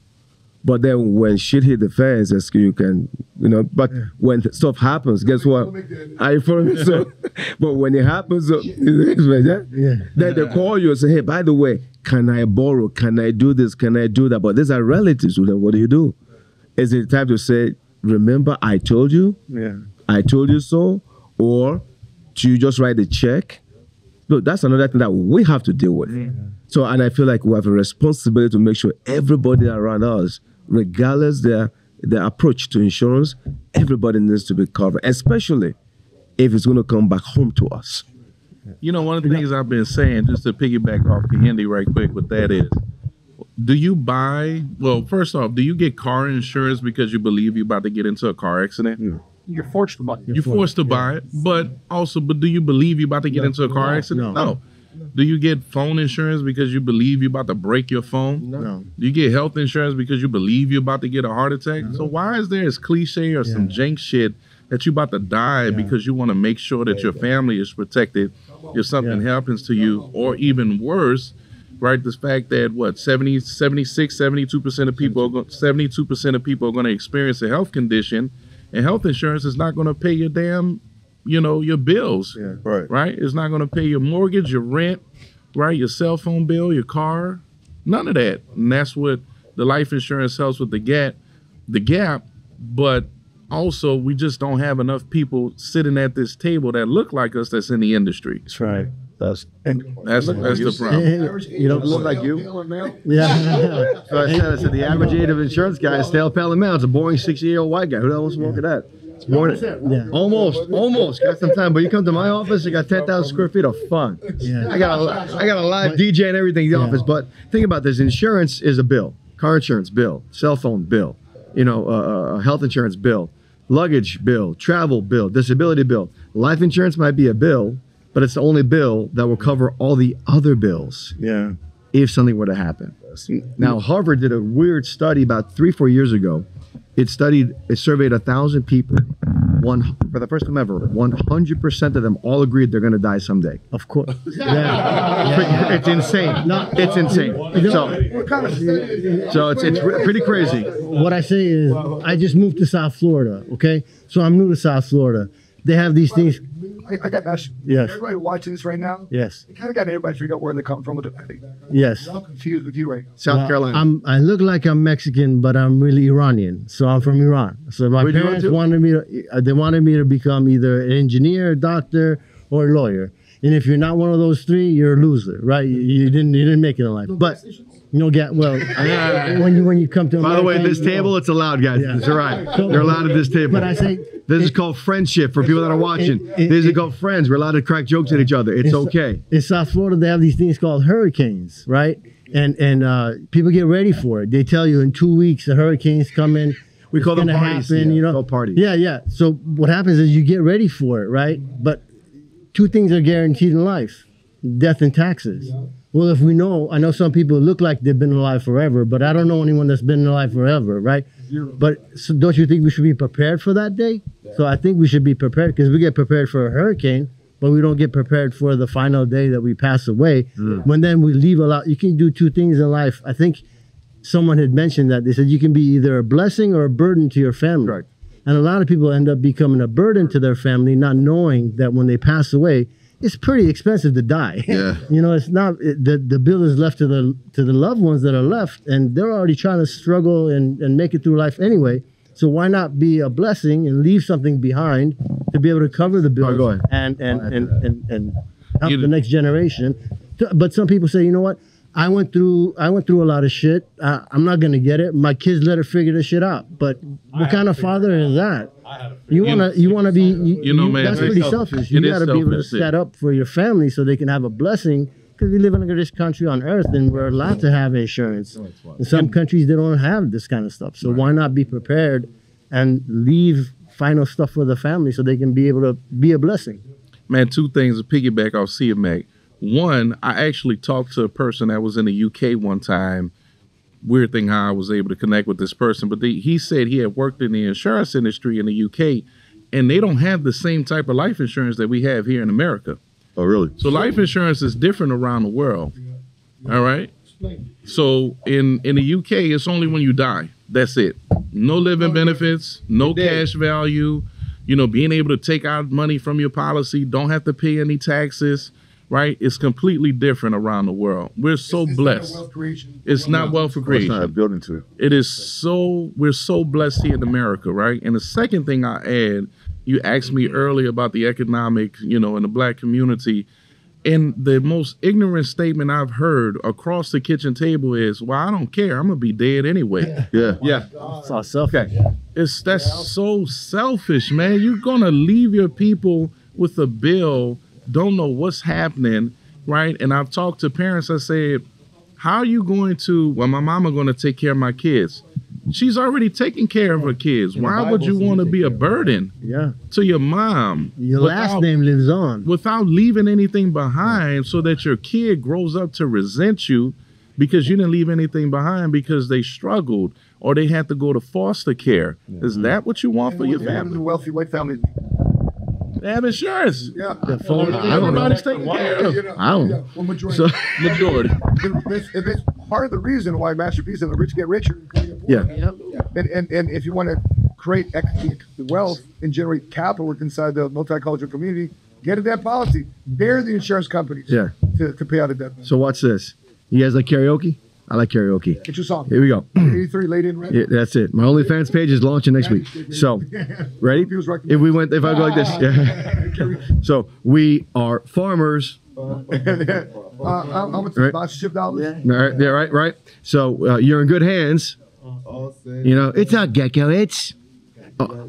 But then when shit hit the fence, you can, you know, but when stuff happens, guess what? I inform you. So, but when it happens, then they call you and say, hey, by the way, can I borrow? Can I do this? Can I do that? But these are relatives. Well, then what do you do? Is it time to say, remember, I told you? Yeah. I told you so? Or do you just write a check? Look, that's another thing that we have to deal with. Yeah. So, and I feel like we have a responsibility to make sure everybody around us, regardless their approach to insurance, everybody needs to be covered, especially if it's going to come back home to us. You know, one of the things I've been saying, just to piggyback off Kehinde right quick, with that is, do you buy, well, first off, do you get car insurance because you believe you're about to get into a car accident? Yeah. You're forced to buy it. You're forced to buy it, but do you believe you're about to get into a car accident? No. Do you get phone insurance because you believe you're about to break your phone? No. Do you get health insurance because you believe you're about to get a heart attack? No. So why is there as cliche or some jank shit that you're about to die because you want to make sure that your family is protected if something happens to you? Or even worse, right, this fact that, what, 72% of people, 72% of people are going to experience a health condition, and health insurance is not going to pay your damn, you know, your bills, right? It's not going to pay your mortgage, your rent, right? Your cell phone bill, your car, none of that. And that's what the life insurance helps with, the gap. But also, we just don't have enough people sitting at this table that look like us that's in the industry. That's right. That's the problem. You don't look like you. Yeah. So I said the average age of insurance guy is stale, pale, and male. It's a boring 60-year-old white guy. Who the hell wants to work at that? Almost got some time, but you come to my office, I got 10,000 square feet of fun. Yeah. I got a live DJ and everything in the office. But think about this: insurance is a bill, car insurance bill, cell phone bill, you know, health insurance bill, luggage bill, travel bill, disability bill. Life insurance might be a bill, But it's the only bill that will cover all the other bills. Yeah. If something were to happen. Now, Harvard did a weird study about 3 or 4 years ago. It surveyed 1,000 people. For the first time ever, 100% of them all agreed they're going to die someday. Of course. Yeah. It's insane. It's insane. So it's pretty crazy. What I say is, I just moved to South Florida, okay? So I'm new to South Florida. They have these things. I got Master. Yes. Everybody watching this right now. Yes. They kind of got everybody figured out where they come from with the background. Yes. I'm confused with you right now. South Carolina. I look like I'm Mexican, but I'm really Iranian. So I'm from Iran. So my parents wanted me to become either an engineer, doctor, or a lawyer. And if you're not one of those three, you're a loser, right? You didn't make it in life. But you'll get when you come to. By the way, this table, it's allowed, guys. Yeah. It's all right. So, they're allowed at this table. But I say. This is called friendship for people that are watching. This is called friends. We're allowed to crack jokes at each other. It's okay. In South Florida, they have these things called hurricanes, right? And people get ready for it. They tell you in 2 weeks the hurricane's coming. We call them parties. Happen, yeah, you know? Parties. Yeah, yeah. So what happens is you get ready for it, right? But two things are guaranteed in life, death and taxes. Yeah. Well, if we know, I know some people look like they've been alive forever, but I don't know anyone that's been alive forever, right? Zero. But so don't you think we should be prepared for that day? Yeah. So I think we should be prepared, because we get prepared for a hurricane, but we don't get prepared for the final day that we pass away. Mm. When then we leave a lot, you can do two things in life. I think someone had mentioned that. They said you can be either a blessing or a burden to your family. Right. And a lot of people end up becoming a burden to their family, not knowing that when they pass away, it's pretty expensive to die. Yeah. You know, it's not the bill is left to the loved ones that are left, and they're already trying to struggle and make it through life anyway. So why not be a blessing and leave something behind to be able to cover the bill and help the next generation? But some people say, you know what? I went through a lot of shit. I'm not gonna get it. My kids let her figure this shit out. But what kind of father is that? You wanna be. Man, that's pretty selfish. You gotta be able to set up for your family so they can have a blessing. Because we live in this country on earth, and we're allowed to have insurance. In some countries, they don't have this kind of stuff. So why not be prepared and leave final stuff for the family so they can be able to be a blessing? Man, two things to piggyback off C and Mac. One, I actually talked to a person that was in the UK one time. Weird thing how I was able to connect with this person, but he said he had worked in the insurance industry in the UK, and they don't have the same type of life insurance that we have here in America. Oh, really? So life insurance is different around the world. All right? So in the UK, it's only when you die. That's it. No living benefits, no cash value, you know, being able to take out money from your policy, don't have to pay any taxes. Right? It's completely different around the world. We're so blessed. It's not wealth creation. It's not building to it. It is so, we're so blessed here in America, right? And the second thing I add, you asked me earlier about the economic, you know, in the black community. And the most ignorant statement I've heard across the kitchen table is, well, I don't care. I'm going to be dead anyway. Yeah. Yeah. It's all selfish. Okay. That's so selfish, man. You're going to leave your people with a bill. Don't know what's happening, right? And I've talked to parents. I said, how are you going to, well, my mama going to take care of my kids. She's already taking care of her kids. Why would you want to be a burden to your mom? Your last name lives on. Without leaving anything behind so that your kid grows up to resent you because you didn't leave anything behind because they struggled or they had to go to foster care. Yeah. Is that what you want for your family? Wealthy white family. They have insurance. Yeah. Everybody's taking care of. I don't know. Well, majority. If it's part of the reason why Master P said the rich get richer. Yeah. And if you want to create wealth and generate capital inside the multicultural community, get a debt policy. They're the insurance companies to pay out a debt. So watch this. You guys like karaoke? I like karaoke. Get your song. Here we go. 83 laid in, right? Yeah, that's it. My OnlyFans page is launching next week. So, ready? If I go like this. Yeah. So, we are farmers. How much sponsorship dollars? Right. So, you're in good hands. You know, it's not Gecko. It's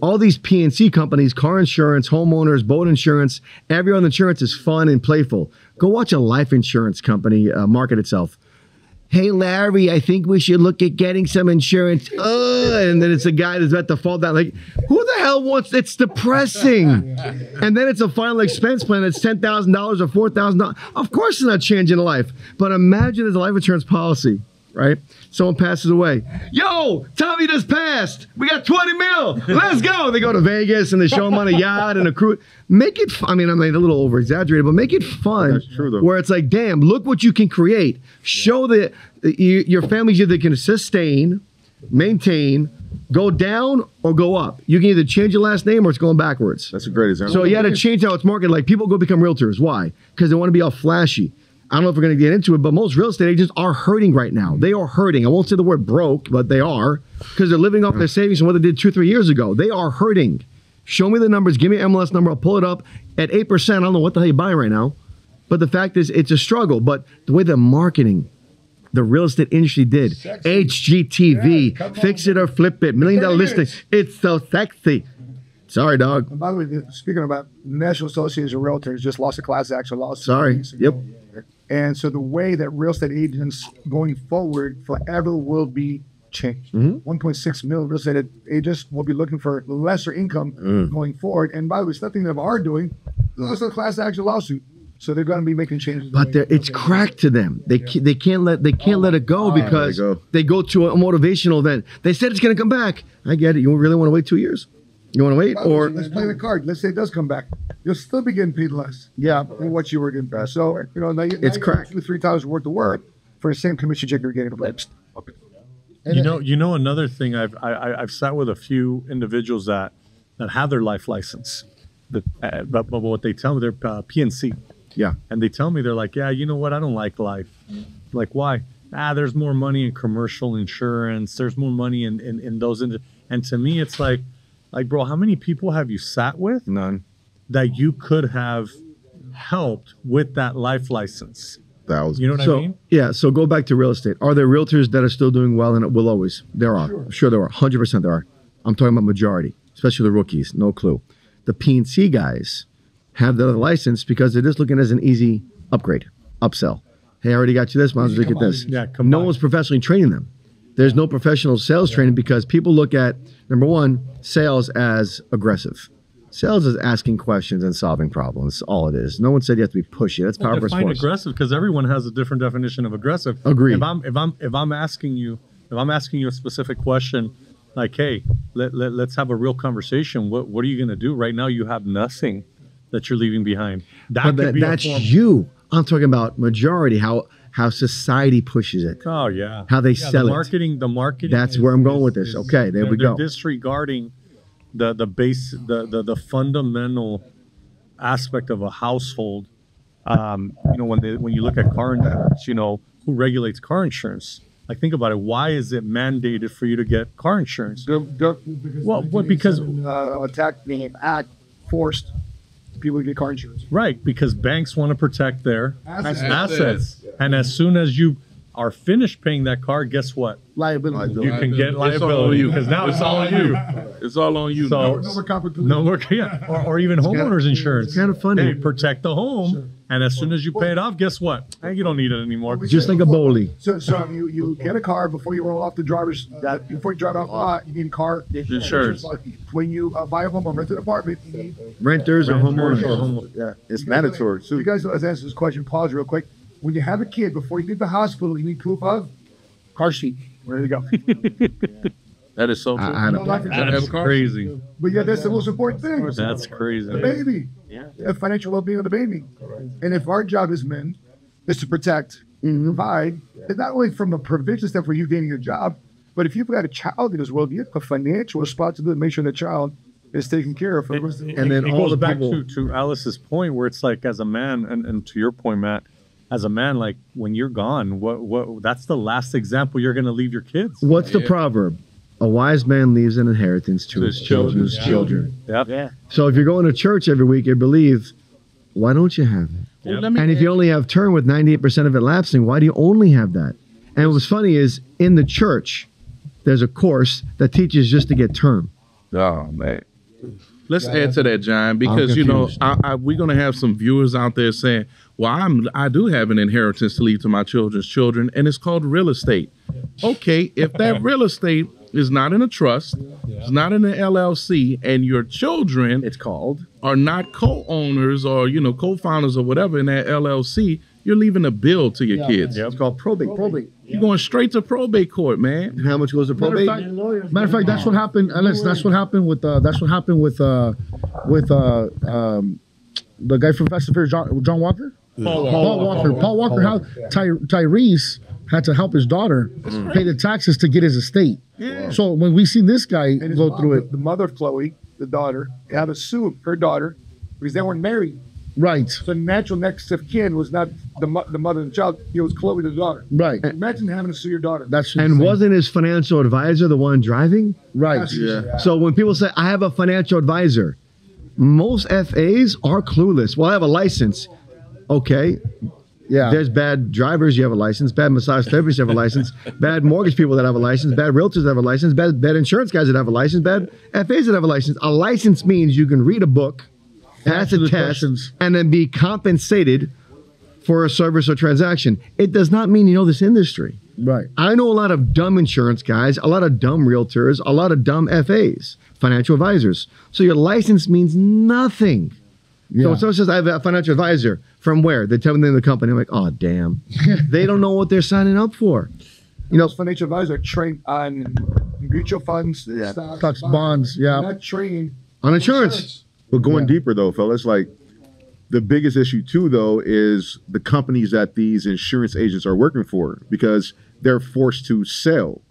all these PNC companies, car insurance, homeowners, boat insurance. Every other insurance is fun and playful. Go watch a life insurance company market itself. hey, Larry, I think we should look at getting some insurance. And then it's a guy that's about to fall down. Like, who the hell wants, it's depressing. And then it's a final expense plan. It's $10,000 or $4,000. Of course it's not changing a life. But imagine it's a life insurance policy, right? Someone passes away. Yo, Tommy just passed. We got 20 mil. Let's go. They go to Vegas and they show them on a yacht and a cruise. Make it, I mean, a little over exaggerated, but make it fun. That's true, though. Where it's like, damn, look what you can create. Show that your families either can sustain, maintain, go down or go up. You can either change your last name or it's going backwards. That's a great example. So you had to change how it's marketed. Like, people go become realtors. Why? Because they want to be all flashy. I don't know if we're going to get into it, but most real estate agents are hurting right now. They are hurting. I won't say the word broke, but they are, because they're living off their savings from what they did 2 or 3 years ago. They are hurting. Show me the numbers. Give me an MLS number. I'll pull it up. At 8%, I don't know what the hell you're buying right now. But the fact is, it's a struggle. But the way the marketing, the real estate industry did, sexy. HGTV, yeah, fix it or flip it, $1 million listing. It's so sexy. Sorry, dog. And by the way, speaking about National Association of Realtors, just lost a class action lawsuit. Sorry. Yep. And so the way that real estate agents going forward forever will be changed. 1.6 million real estate agents will be looking for lesser income going forward. And by the way, it's nothing that we are doing. It's a class action lawsuit. So they're going to be making changes. But it's cracked to them. They can't let let it go, because they go to a motivational event. They said it's going to come back. I get it. You really want to wait 2 years? You want to wait? Or let's play the card. Let's say it does come back. You'll still be getting paid less. Yeah. Than what you were getting paid. So, you know, now it's cracked. 2 to 3 times worth of work for the same commission check you're getting flipped. You know, another thing, I've sat with a few individuals that have their life license, but what they tell me, they're PNC. Yeah. And they tell me, they're like, yeah, you know what? I don't like life. Like, why? There's more money in commercial insurance. There's more money in those. And to me, it's like, bro, how many people have you sat with? None. That you could have helped with that life license. Thousands. You know what I mean? Yeah, so go back to real estate. Are there realtors that are still doing well and it will always? There are. Sure there are. 100% there are. I'm talking about majority, especially the rookies. No clue. The PNC guys have the other license because they're just looking as an easy upgrade, upsell. Hey, I already got you this. Might as well get this. Yeah, come on. No one's professionally training them. There's no professional sales training, because people look at, number one, sales as aggressive. Sales is asking questions and solving problems. That's all it is. No one said you have to be pushy. That's powerful. Define aggressive, because everyone has a different definition of aggressive. Agreed. If I'm asking you a specific question, like, hey, let's have a real conversation. What are you gonna do right now? You have nothing that you're leaving behind. That's you. I'm talking about majority. How society pushes it. Oh yeah. How they sell it. The marketing. That's where I'm going with this. Okay, there we go. Disregarding the fundamental aspect of a household. You know, when you look at car insurance, you know, who regulates car insurance? Like, think about it. Why is it mandated for you to get car insurance? Because the forced people to get car insurance. Right, because banks want to protect their assets. And as soon as you are finished paying that car, guess what? Liability. You can get liability, because now it's all on you. It's all on you. So, no more yeah. Or even homeowners insurance. It's kind of funny. They protect the home, and as soon as you pay it off, guess what? You don't need it anymore. Just like a bowling. So you get a car before you roll off the driver's. Before you drive off, you need car insurance. When you buy a home or rent an apartment, you need renters or homeowners. Yeah, it's mandatory. So you guys, let's answer this question. Pause real quick. When you have a kid, before you leave the hospital, you need proof of car sheet. Where do you go? That is so cool. That's crazy. But yeah, that's the most important thing. That's crazy. The baby. Yeah. The financial well-being of the baby. Correct. And if our job as men is to protect and provide, and not only from a provision step for you gaining your job, but if you've got a child in this world, you have a financial responsibility to make sure the child is taken care of. It goes back to Alice's point, where it's like, as a man, and to your point, Matt, as a man, like, when you're gone, that's the last example you're going to leave your kids. What's the proverb? A wise man leaves an inheritance to his children's children. Yep. Yeah. So if you're going to church every week, you believe, why don't you have it? Yep. And if you only have term with 98% of it lapsing, why do you only have that? And what's funny is, in the church, there's a course that teaches just to get term. Oh, man. Let's add to that, John, because, you know, we're going to have some viewers out there saying, well, I do have an inheritance to leave to my children's children, and it's called real estate. Okay, if that real estate is not in a trust, it's not in an LLC, and your children are not co-owners or, you know, co-founders or whatever in that LLC, you're leaving a bill to your kids. It's called probate. You're going straight to probate court, man. How much goes to probate? Matter of fact, that's what happened. Unless that's what happened with the guy from Fast and Furious, John Walker. Paul Walker. Tyrese had to help his daughter pay the taxes to get his estate. Yeah. So when we seen this guy go through it, the mother of Chloe, the daughter, had to sue her daughter because they weren't married. Right. So the natural next of kin was not the mother and the child. It was Chloe, the daughter. Right. Imagine having to sue your daughter. That's and wasn't his financial advisor the one driving? Right. Yeah. So when people say, I have a financial advisor, most FAs are clueless. Well, I have a license. Okay. Yeah. There's bad drivers, you have a license. Bad massage therapists, you have a license. Bad mortgage people that have a license. Bad realtors that have a license. Bad insurance guys that have a license. Bad FAs that have a license. A license means you can read a book, pass a test, and then be compensated for a service or transaction. It does not mean you know this industry. Right. I know a lot of dumb insurance guys, a lot of dumb realtors, a lot of dumb FAs, financial advisors. So your license means nothing. Yeah. So when someone says, I have a financial advisor, from where? They tell me in the company. I'm like, oh, damn. They don't know what they're signing up for. You know, financial advisor trained on mutual funds, stocks, bonds. Yeah. Not trained on insurance. But going deeper, though, fellas, like the biggest issue, too, though, is the companies that these insurance agents are working for, because they're forced to sell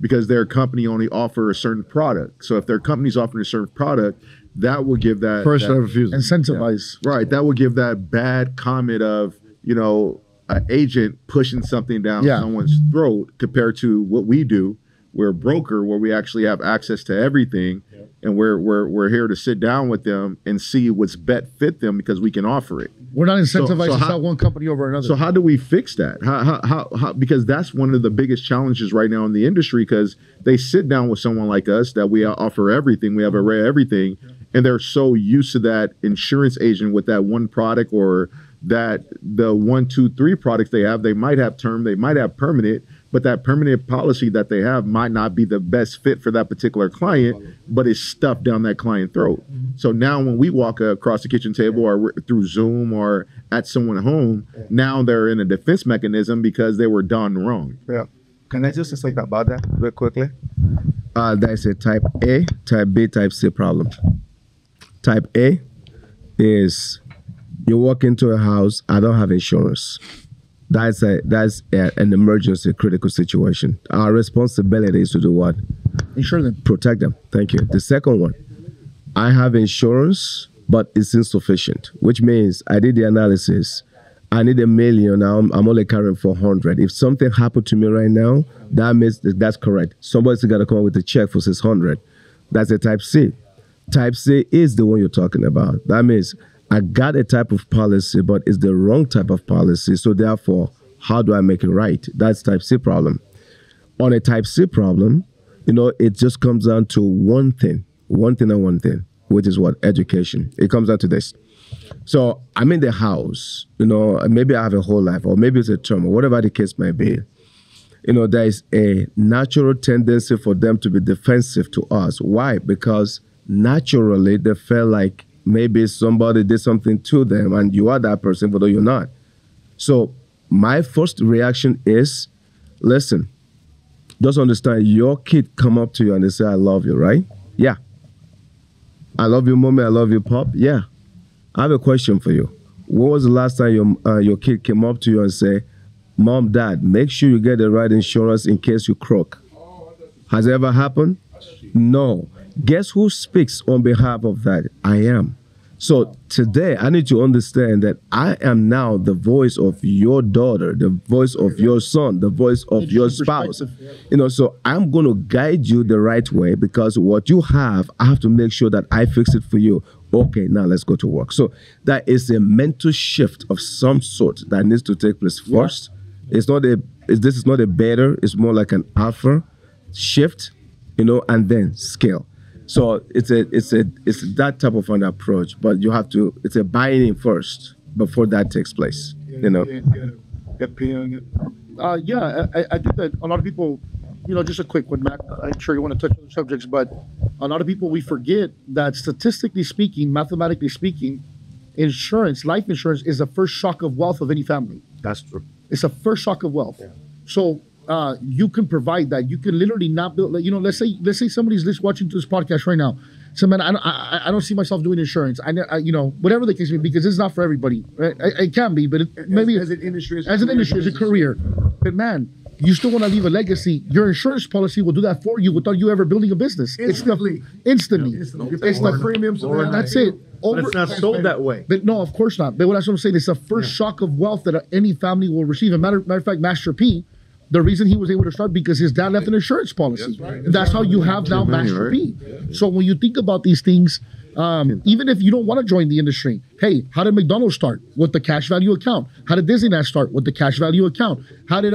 because their company only offers a certain product. So if their company's offering a certain product, that will give that incentivize. Yeah, right. That will give that bad comment of, you know, an agent pushing something down someone's throat compared to what we do. We're a broker where we actually have access to everything, and we're here to sit down with them and see what's best fit them because we can offer it. We're not incentivized to sell one company over another. So how do we fix that? How because that's one of the biggest challenges right now in the industry, because they sit down with someone like us that we offer everything, we have a array of everything, and they're so used to that insurance agent with that one product or that the 1, 2, 3 products they have. They might have term, they might have permanent, but that permanent policy that they have might not be the best fit for that particular client, but it's stuffed down that client's throat. So now when we walk across the kitchen table or through Zoom or at someone's home, now they're in a defense mechanism because they were done wrong. Yeah. Can I just say about that real quickly? That's a type A, type B, type C problem. Type A is you walk into a house, I don't have insurance. That's an emergency, critical situation. Our responsibility is to do what? Insure them. Protect them. Thank you. The second one, I have insurance, but it's insufficient, which means I did the analysis. I need $1 million. Now I'm only carrying 400. If something happened to me right now, that means that's correct. Somebody's got to come up with a check for 600. That's a type C. Type C is the one you're talking about. That means I got a type of policy, but it's the wrong type of policy. So therefore, how do I make it right? That's type C problem. On a type C problem, you know, it just comes down to one thing, which is what? Education. It comes down to this. So I'm in the house, you know, maybe I have a whole life, or maybe it's a term, or whatever the case might be. You know, there is a natural tendency for them to be defensive to us. Why? Because naturally they feel like maybe somebody did something to them and you are that person, but you're not. So my first reaction is, listen, just understand your kid come up to you and they say, I love you, right? Yeah. I love you, mommy. I love you, pop. Yeah. I have a question for you. When was the last time your kid came up to you and say, Mom, Dad, make sure you get the right insurance in case you croak? Has it ever happened? No. Guess who speaks on behalf of that? I am. So today, I need to understand that I am now the voice of your daughter, the voice of your son, the voice of your spouse. You know, so I'm going to guide you the right way, because what you have, I have to make sure that I fix it for you. Okay, now let's go to work. So that is a mental shift of some sort that needs to take place first. Yeah. This is not a beta. It's more like an alpha shift, you know, and then scale. So it's that type of an approach, but you have to, it's a buy-in first before that takes place, you know. Yeah, I think that a lot of people, you know, just a quick one, Matt, I'm sure you want to touch on subjects, but a lot of people, we forget that statistically speaking, mathematically speaking, insurance, life insurance is the first shock of wealth of any family. That's true. It's the first shock of wealth. Yeah. So you can provide that. You can literally not build, you know, let's say somebody's watching this podcast right now. So, man, I don't see myself doing insurance. I you know, whatever the case may be, because it's not for everybody. Right? It can be, but maybe as an industry, as a career. But man, you still want to leave a legacy. Your insurance policy will do that for you without you ever building a business. Instantly. It's the premiums. That's it. But it's not sold that way. But no, of course not. But what I'm saying, it's the first shock of wealth that any family will receive. As a matter of fact, Master P, the reason he was able to start because his dad left an insurance policy. That's how you have now Master P. So when you think about these things, even if you don't want to join the industry, hey, how did McDonald's start? With the cash value account. How did Disneyland start? With the cash value account. How did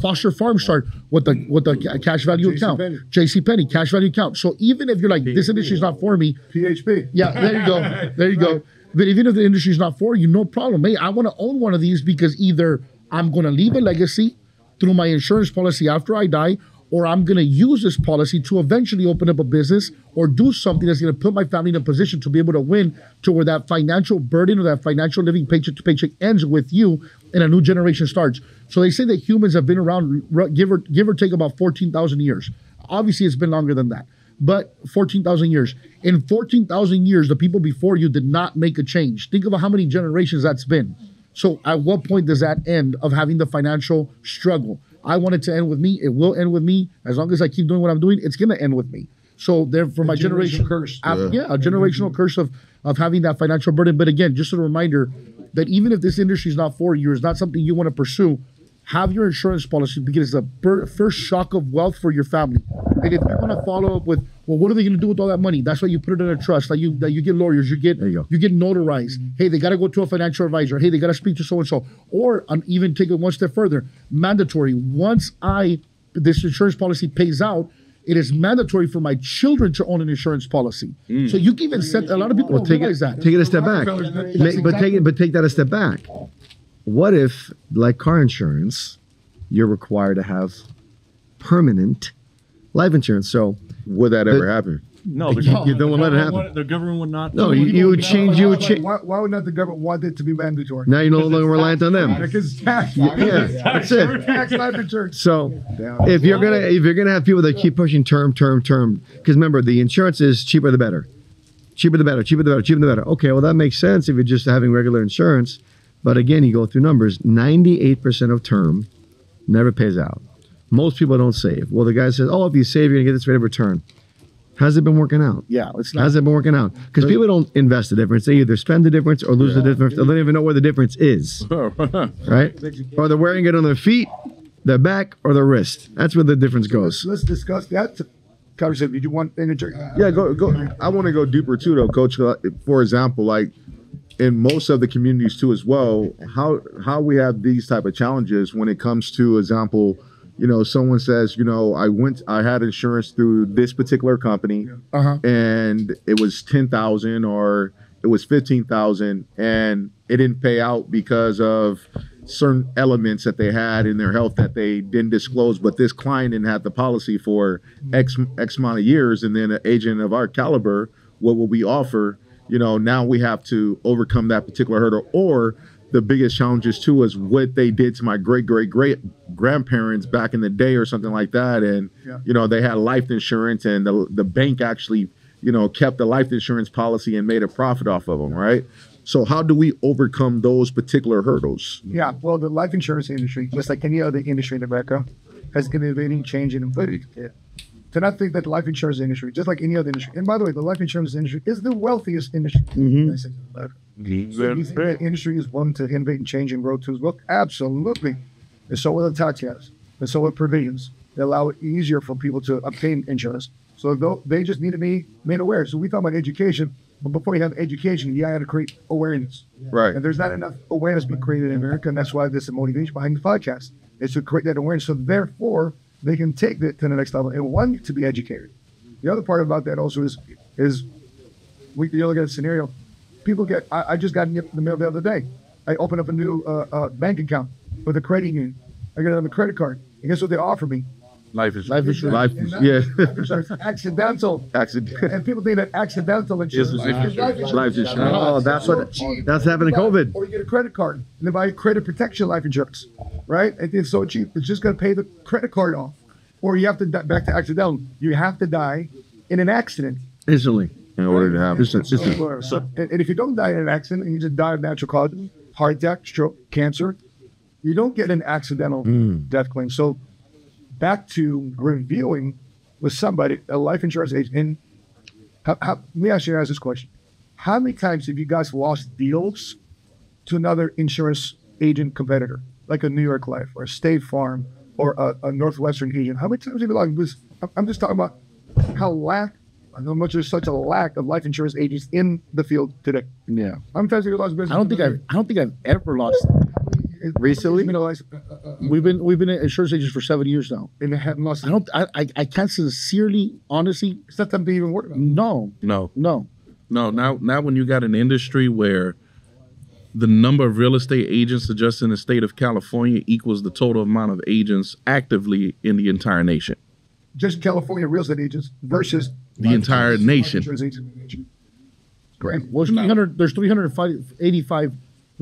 Foster Farm start? With the cash value account. JCPenney, cash value account. So even if you're like, this industry is not for me. PHP. Yeah, there you go. There you go. But even if the industry is not for you, no problem. Hey, I want to own one of these because either I'm going to leave a legacy through my insurance policy after I die, or I'm gonna use this policy to eventually open up a business or do something that's gonna put my family in a position to be able to win to where that financial burden or that financial living paycheck to paycheck ends with you and a new generation starts. So they say that humans have been around, give or take, about 14,000 years. Obviously it's been longer than that, but 14,000 years. In 14,000 years, the people before you did not make a change. Think about how many generations that's been. So at what point does that end of having the financial struggle? I want it to end with me. It will end with me. As long as I keep doing what I'm doing, it's going to end with me. So there, for my generation curse. A generational curse of having that financial burden. But again, just a reminder that even if this industry is not for you, it's not something you want to pursue, have your insurance policy because it's the first shock of wealth for your family. And if you want to follow up with, well, what are they going to do with all that money? That's why you put it in a trust. Like you get lawyers, you get notarized. Hey, they got to go to a financial advisor. Hey, they got to speak to so and so. Or even take it one step further, mandatory. Once this insurance policy pays out, it is mandatory for my children to own an insurance policy. So you can even set a lot of people don't realize that. Take it a step back, take that a step back. What if, like car insurance, you're required to have permanent life insurance? So would that ever happen? No, but you don't want to let it happen. The government would not. No, you would change. You would change. Why would not the government want it to be mandatory? Now you're no longer reliant on them. Because tax. Yeah, that's it. Tax life insurance. So if you're gonna have people that keep pushing term, because remember the insurance is cheaper the better, cheaper the better. Okay, well that makes sense if you're just having regular insurance. But again, you go through numbers, 98% of term never pays out. Most people don't save. Well, the guy says, oh, if you save, you're going to get this rate of return. How's it been working out? Yeah, it's not. How's it been working out? Because people don't invest the difference. They either spend the difference or lose the difference. They don't even know where the difference is, right? Or they're wearing it on their feet, their back, or their wrist. That's where the difference goes. Let's discuss that conversation. Did you want energy? Yeah, go. I want to go deeper too, though, Coach. For example, like, in most of the communities too as well, how we have these type of challenges when it comes to, example, you know, someone says, you know, I had insurance through this particular company and it was $10,000 or it was $15,000 and it didn't pay out because of certain elements that they had in their health that they didn't disclose, but this client didn't have the policy for X amount of years, and then an agent of our caliber, what will we offer? You know, now we have to overcome that particular hurdle. Or the biggest challenges too is what they did to my great-great-great-grandparents back in the day or something like that. And, you know, they had life insurance and the bank actually, you know, kept the life insurance policy and made a profit off of them, right? So how do we overcome those particular hurdles? Yeah, well, the life insurance industry, just like any other industry in America, has been evading change and inflation. To not think that the life insurance industry, just like any other industry, and by the way, the life insurance industry is the wealthiest industry. So the industry is willing to innovate and change and grow too as well. Absolutely. And so are the tax cuts. And so are provisions that allow it easier for people to obtain insurance. So they just need to be made aware. So we talk about education, but before you have education, you got to create awareness. Right. And there's not enough awareness being created in America, and that's why this is the motivation behind the podcast, is to create that awareness. So therefore, they can take it to the next level and want to be educated. The other part about that also is we can look at a scenario. People get, I just got in the mail the other day. I opened up a new bank account with a credit union. I got another credit card. And guess what they offer me? Life insurance. Yeah. Accidental. Accidental. And people think that accidental insurance. Life insurance. Oh, that's so what. Cheap. That's happening in COVID. Or you get a credit card and they buy credit protection life insurance, right? It's so cheap. It's just going to pay the credit card off. Or you have to die, back to accidental. You have to die in an accident. Instantly. In order to have and if you don't die in an accident and you just die of natural causes, heart attack, stroke, cancer, you don't get an accidental death claim. So back to reviewing with somebody, a life insurance agent. And let me ask you guys this question. How many times have you guys lost deals to another insurance agent competitor, like a New York Life or a State Farm or a Northwestern agent? How many times have you lost? I'm just talking about how much there's such a lack of life insurance agents in the field today. Yeah. How many times have you lost business? I don't think I've ever lost. Recently, we've been insurance agents for 7 years now, and haven't lost. I can't sincerely, honestly. It's not something to even worry about. No. Now, when you got an industry where the number of real estate agents just in the state of California equals the total amount of agents actively in the entire nation. Just California real estate agents versus the entire nation. Great. Well, there's 385.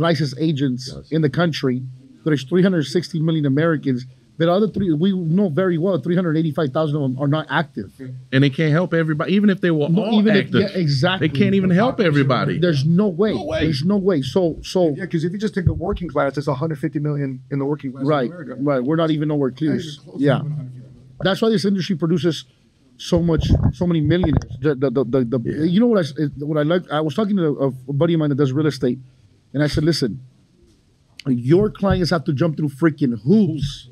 Licensed agents in the country. There's 360 million Americans. There are other three, we know very well, 385,000 of them are not active. And they can't help everybody, even if they were all active. Yeah, exactly. They can't even help everybody. There's no way. There's no way. So yeah, because if you just take the working class, there's 150 million in the working class. Right, in America. Right. We're not even nowhere close. Yeah. That's why this industry produces so many millionaires. You know what I like? I was talking to a buddy of mine that does real estate. And I said, listen, your clients have to jump through freaking hoops.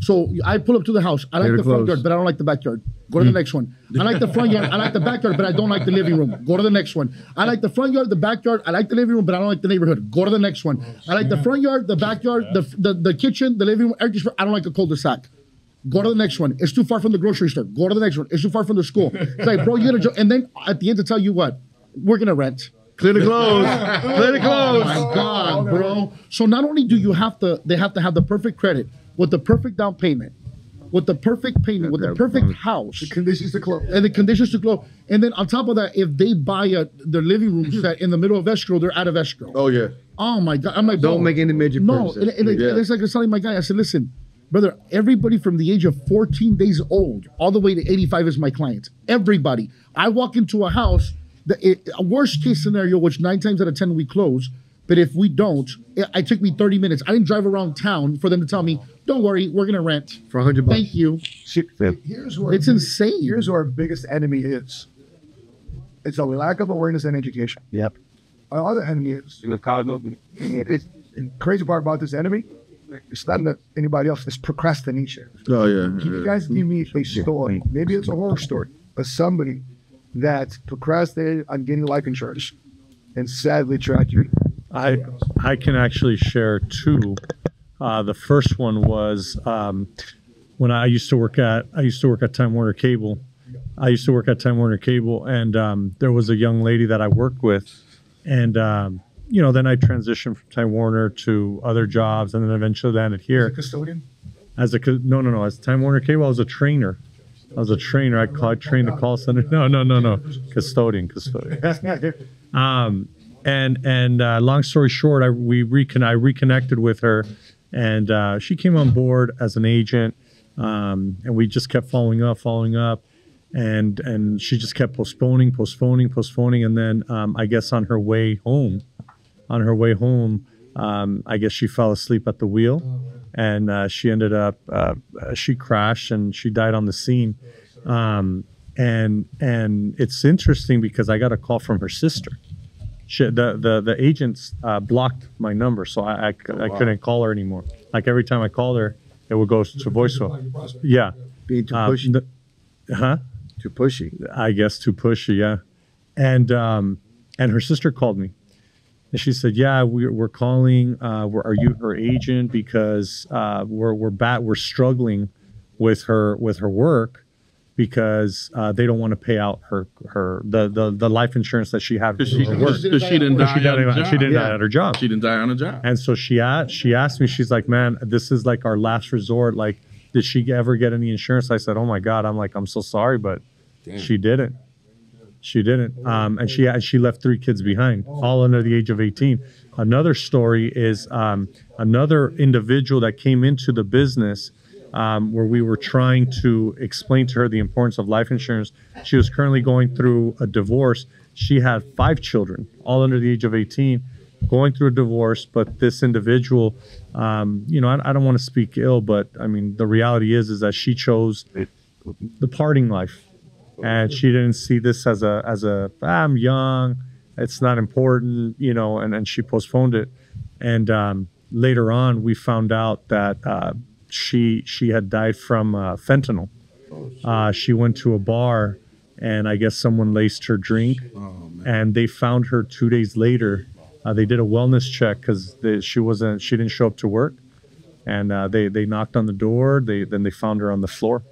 So I pull up to the house. I like the front yard, but I don't like the backyard. Go to the next one. I like the front yard. I like the backyard, but I don't like the living room. Go to the next one. I like the front yard, the backyard. I like the living room, but I don't like the neighborhood. Go to the next one. I like the front yard, the backyard, the kitchen, the living room. I don't like the cul-de-sac. Go to the next one. It's too far from the grocery store. Go to the next one. It's too far from the school. It's like, bro, you gotta jump. And then at the end, to tell you what, we're gonna rent. Clear the clothes. Clear the clothes. Oh my God, bro. So not only do you have to, they have to have the perfect credit with the perfect down payment, with the perfect payment, with the perfect house. The conditions to close. And the conditions to close. And then on top of that, if they buy their living room set in the middle of escrow, they're out of escrow. Oh, yeah. Oh, my God. I'm like, don't make any major purchases. No. And it's like I was telling my guy, I said, listen, brother, everybody from the age of 14 days old all the way to 85 is my client. Everybody. I walk into a house. A worst case scenario, which 9 times out of 10 we close, but if we don't, it took me 30 minutes. I didn't drive around town for them to tell me, don't worry, we're going to rent. For $100. Thank you. It's insane. Here's where our biggest enemy is. It's a lack of awareness and education. Yep. Our other enemy is. The crazy part about this enemy, it's not anybody else, it's procrastination. Oh, yeah. Can you guys give me a story? Maybe it's a horror story, but somebody that procrastinated on getting life insurance and sadly tragedy. I can actually share two. The first one was when I used to work at Time Warner Cable. I used to work at Time Warner Cable, and there was a young lady that I worked with, and you know, then I transitioned from Time Warner to other jobs, and then eventually landed here. As a custodian? No. As Time Warner Cable, I was a trainer. I trained the call center. No. Custodian. Long story short, I reconnected with her, and she came on board as an agent, and we just kept following up, and she just kept postponing, and then I guess on her way home, I guess she fell asleep at the wheel. And she ended up, she crashed and she died on the scene. And it's interesting because I got a call from her sister. The agents blocked my number, so I couldn't call her anymore. Like every time I called her, it would go to voicemail. Yeah. Being too pushy. Too pushy. I guess too pushy, yeah. And her sister called me. And she said, yeah, we're calling. Are you her agent? Because we're struggling with her work. because they don't want to pay out the life insurance that she had. She didn't die on her job. She didn't die on a job. And so she asked me, she's like, man, this is like our last resort. Like, did she ever get any insurance? I said, oh my God. I'm like, I'm so sorry, but damn, she didn't. She didn't. And she left 3 kids behind, all under the age of 18. Another story is another individual that came into the business where we were trying to explain to her the importance of life insurance. She was currently going through a divorce. She had 5 children, all under the age of 18, going through a divorce. But this individual, you know, I don't want to speak ill, but I mean, the reality is that she chose the partying life. And she didn't see this as a I'm young, it's not important, you know, and she postponed it. And later on, we found out that she had died from fentanyl. She went to a bar, and I guess someone laced her drink, and they found her 2 days later. They did a wellness check because she didn't show up to work, and they knocked on the door. Then they found her on the floor.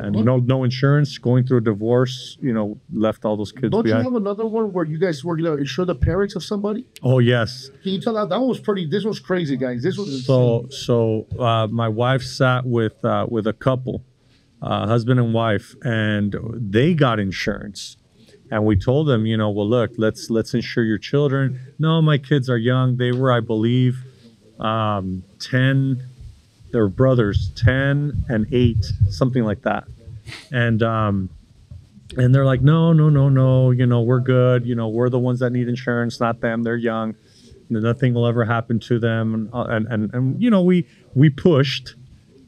And no insurance, going through a divorce, you know, left all those kids behind. You have another one where you guys were going to insure the parents of somebody? Oh, yes. Can you tell that? That one was pretty, this was crazy, guys. This was insane. So my wife sat with a couple, husband and wife, and they got insurance. And we told them, you know, well, look, let's insure your children. No, my kids are young. They were, I believe, 10... Their brothers, 10 and 8, something like that. And they're like, no, you know, we're good. You know, we're the ones that need insurance, not them. They're young. Nothing will ever happen to them. And you know, we pushed,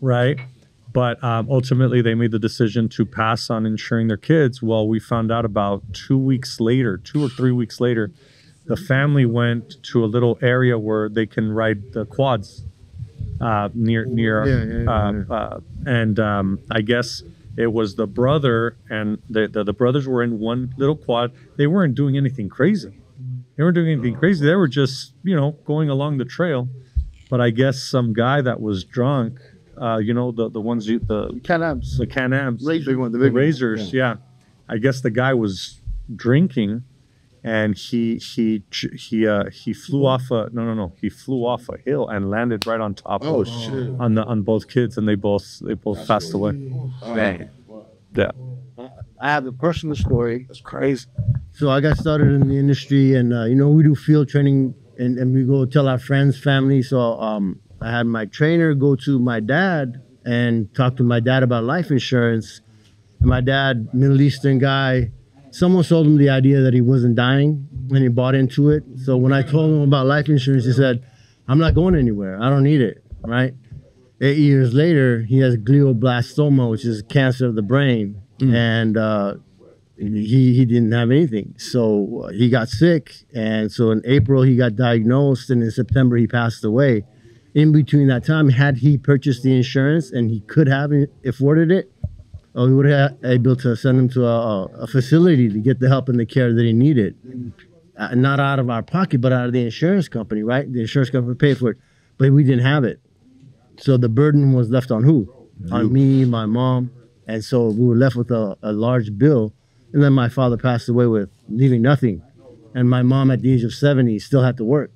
right? But ultimately, they made the decision to pass on insuring their kids. Well, we found out about 2 or 3 weeks later, the family went to a little area where they can ride the quads. I guess it was the brother and the brothers were in one little quad. They weren't doing anything crazy. They were just, you know, going along the trail. But I guess some guy that was drunk, you know, the ones you, the Can-Ams, the big razors, yeah. I guess the guy was drinking, and he flew off a he flew off a hill and landed right on top on both kids, and they both passed away. Man, yeah. I have a personal story. That's crazy. So I got started in the industry, and you know, we do field training, and we go tell our friends, family. So I had my trainer go to my dad and talk to my dad about life insurance. And my dad, Middle Eastern guy. Someone sold him the idea that he wasn't dying, and he bought into it. So when I told him about life insurance, he said, I'm not going anywhere. I don't need it, right? 8 years later, he has glioblastoma, which is cancer of the brain, and he didn't have anything. So he got sick, and so in April, he got diagnosed, and in September, he passed away. In between that time, had he purchased the insurance, and he could have afforded it, we would have been able to send him to a facility to get the help and the care that he needed. Not out of our pocket, but out of the insurance company, right? The insurance company paid for it, but we didn't have it. So the burden was left on who? On me, my mom. And so we were left with a large bill. And then my father passed away with leaving nothing. And my mom at the age of 70 still had to work.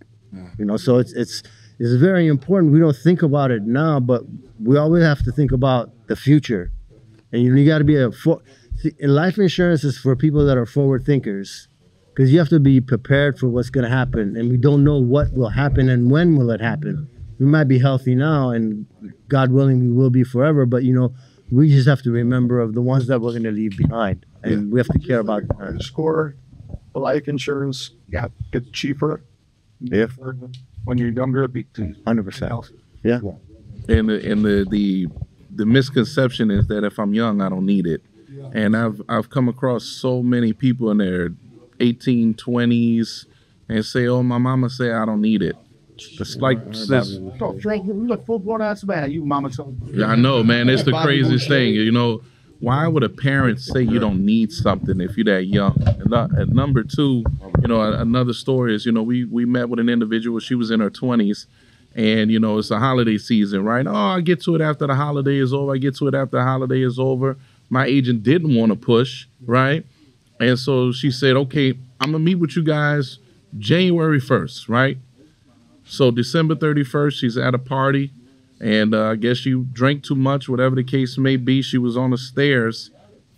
You know, so it's very important. We don't think about it now, but we always have to think about the future. And you got to be life insurance is for people that are forward thinkers, because you have to be prepared for what's going to happen. And we don't know what will happen and when will it happen. We might be healthy now, and God willing, we will be forever. But, you know, we just have to remember of the ones that we're going to leave behind. And we have to care about that. Score for life insurance, yeah, get cheaper. Yeah. When you're younger, it'd be 100%. Yeah. And the misconception is that if I'm young, I don't need it. And I've come across so many people in their 18, 20s and say, oh, my mama say I don't need it. It's like, look, full-blown ass man, you mama told me. I know, man, it's the craziest thing. You know, why would a parent say you don't need something if you're that young? And number two, you know, another story is, you know, we met with an individual, she was in her 20s. And, you know, it's the holiday season, right? Oh, I get to it after the holiday is over. my agent didn't want to push, right? And so she said, okay, I'm gonna meet with you guys January 1st, right? So December 31st, she's at a party, and I guess she drank too much, whatever the case may be. She was on the stairs,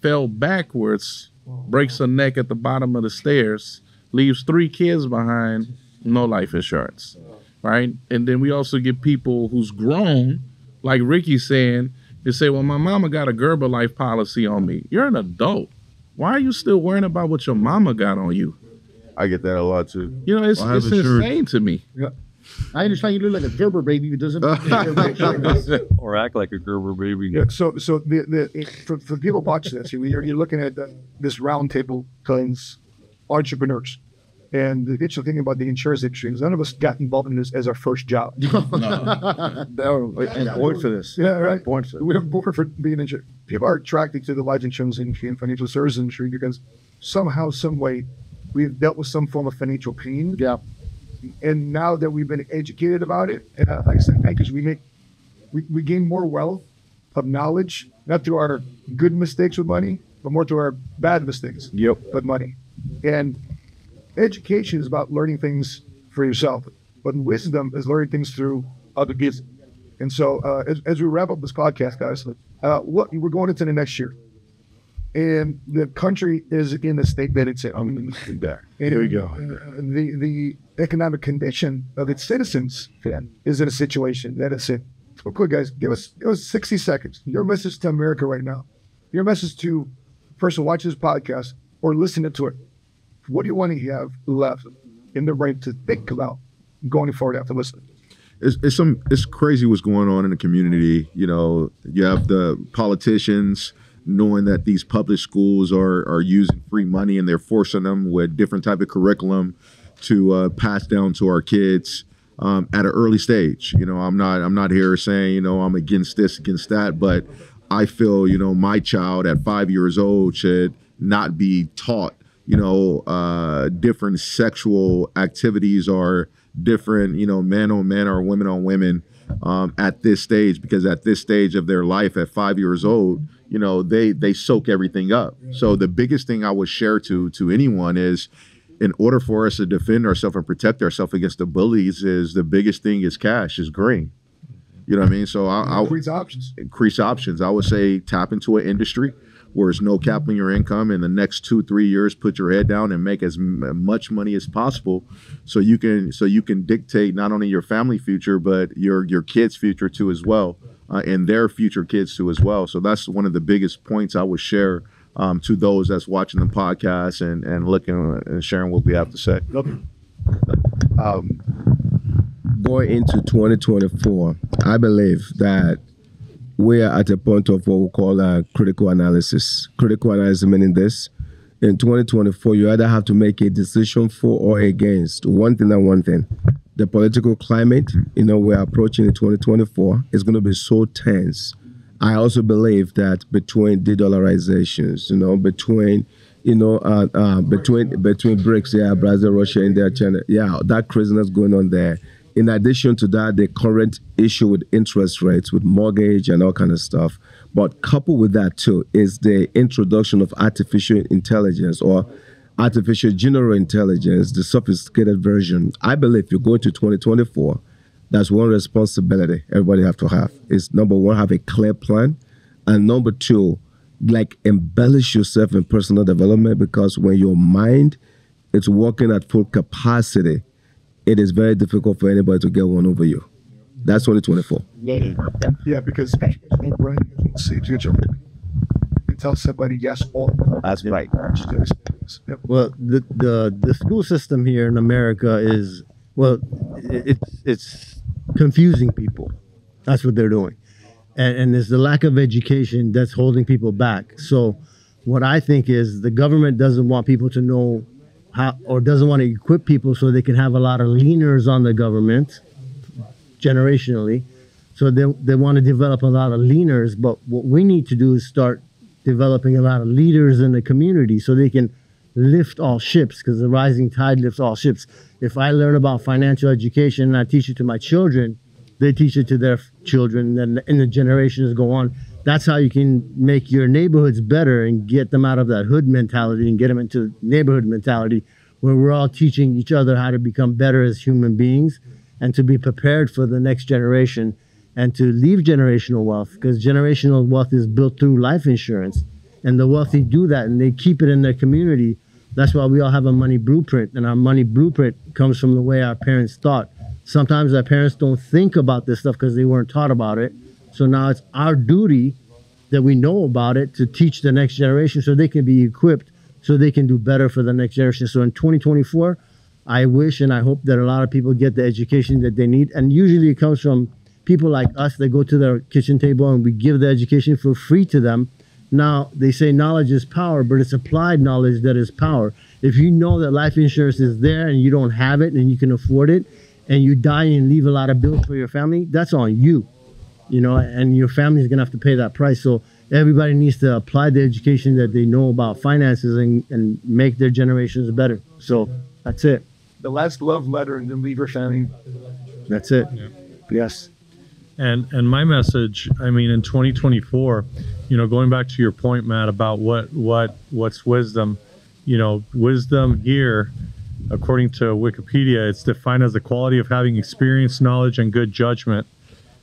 fell backwards, breaks her neck at the bottom of the stairs, leaves 3 kids behind, no life insurance, right? And then we also get people who's grown, like Ricky saying, they say, well, my mama got a Gerber Life policy on me. You're an adult. Why are you still worrying about what your mama got on you? I get that a lot too. You know, it's insane to me. Yeah. I understand you look like a Gerber baby, but doesn't or act like a Gerber baby. Yeah, so for people watching this, you're looking at this roundtable kinds entrepreneurs, and the interesting thing about the insurance industry is none of us got involved in this as our first job. And born for this. Yeah, right. Born for. We're born for being insured. People are attracted to the life insurance industry and financial services industry because somehow, some way, we've dealt with some form of financial pain. Yeah. And now that we've been educated about it, and like I said, because we gain more wealth of knowledge, not through our good mistakes with money, but more through our bad mistakes. Yep. With money. And education is about learning things for yourself, but wisdom is learning things through other kids. And so as we wrap up this podcast, guys, we're going into the next year. And the country is in the state that it's in. Here we go. The economic condition of its citizens is in a situation that it's in. So quick, guys, give us 60 seconds. Your message to America right now. Your message to the person watching this podcast or listening to it. What do you want to have left in the brain to think about going forward after listening? It's crazy what's going on in the community. You know, you have the politicians knowing that these public schools are using free money and they're forcing them with different type of curriculum to pass down to our kids at an early stage. You know, I'm not here saying, you know, I'm against this, against that, but I feel, you know, my child at 5 years old should not be taught, you know, different sexual activities or different, you know, man on man or women on women at this stage, because at this stage of their life at 5 years old, you know, they soak everything up. So the biggest thing I would share to anyone is, in order for us to defend ourselves and protect ourselves against the bullies, is the biggest thing is cash, is green. You know what I mean? So I increase options. Increase options. I would say tap into an industry where there's no cap on your income. In the next 2-3 years, put your head down and make as much money as possible, so you can dictate not only your family future but your kids' future too as well. And their future kids too as well. So that's one of the biggest points I would share to those that's watching the podcast and looking and sharing what we have to say. Going into 2024, I believe that we are at a point of what we call a critical analysis. Critical analysis meaning this: in 2024, you either have to make a decision for or against one thing and one thing. The political climate, you know, we're approaching in 2024 is going to be so tense. I also believe that between de-dollarizations, you know, between BRICS, yeah, Brazil, Russia, India, China, yeah, that craziness going on there. In addition to that, the current issue with interest rates, with mortgage and all kind of stuff. But coupled with that too is the introduction of artificial intelligence or artificial general intelligence, the sophisticated version. I believe if you go to 2024, that's one responsibility everybody have to have. Is number one, have a clear plan. And number two, like embellish yourself in personal development, because when your mind is working at full capacity, it is very difficult for anybody to get one over you. That's 2024. Yeah, because tell somebody yes or no. That's right. Yep. Well, the school system here in America is, well, it's confusing people. That's what they're doing. And it's the lack of education that's holding people back. So what I think is the government doesn't want people to know how, or doesn't want to equip people so they can have a lot of leaners on the government generationally. So they want to develop a lot of leaners, but what we need to do is start developing a lot of leaders in the community so they can lift all ships, because the rising tide lifts all ships. If I learn about financial education and I teach it to my children, they teach it to their children, and the generations go on. That's how you can make your neighborhoods better and get them out of that hood mentality and get them into neighborhood mentality, where we're all teaching each other how to become better as human beings and to be prepared for the next generation and to leave generational wealth, because generational wealth is built through life insurance. And the wealthy do that and they keep it in their community. That's why we all have a money blueprint, and our money blueprint comes from the way our parents thought. Sometimes our parents don't think about this stuff because they weren't taught about it. So now it's our duty that we know about it to teach the next generation so they can be equipped, so they can do better for the next generation. So in 2024, I wish and I hope that a lot of people get the education that they need. And usually it comes from people like us that go to their kitchen table and we give the education for free to them. Now, they say knowledge is power, but it's applied knowledge that is power. If you know that life insurance is there and you don't have it and you can afford it and you die and leave a lot of bills for your family, that's on you. You know, and your family's gonna have to pay that price. So everybody needs to apply the education that they know about finances and make their generations better. So that's it. The last love letter, and then leave your family. That's it. Yeah. Yes. And my message, I mean, in 2024, you know, going back to your point, Matt, about what's wisdom, you know, wisdom here, according to Wikipedia, it's defined as the quality of having experience, knowledge, and good judgment.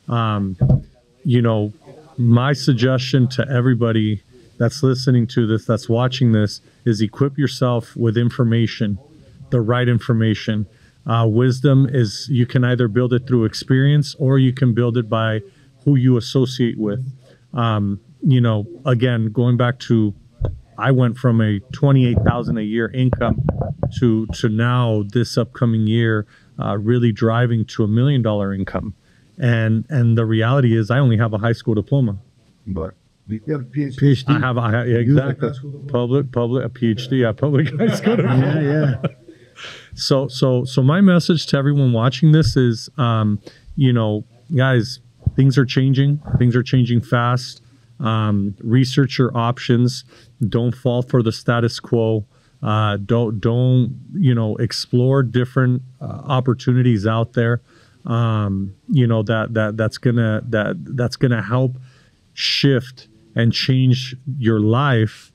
You know, my suggestion to everybody that's listening to this, that's watching this, is equip yourself with information, the right information. Wisdom is, you can either build it through experience or you can build it by who you associate with. You know, again, going back to, I went from a $28,000 a year income to now this upcoming year, really driving to $1 million income. And the reality is, I only have a high school diploma. But you have a PhD. I have a, yeah, exactly, public a PhD. Yeah. I public high school diploma. Yeah, yeah. So my message to everyone watching this is, you know, guys, things are changing. Things are changing fast. Research your options. Don't fall for the status quo. Don't you know, explore different opportunities out there. You know, that's gonna help shift and change your life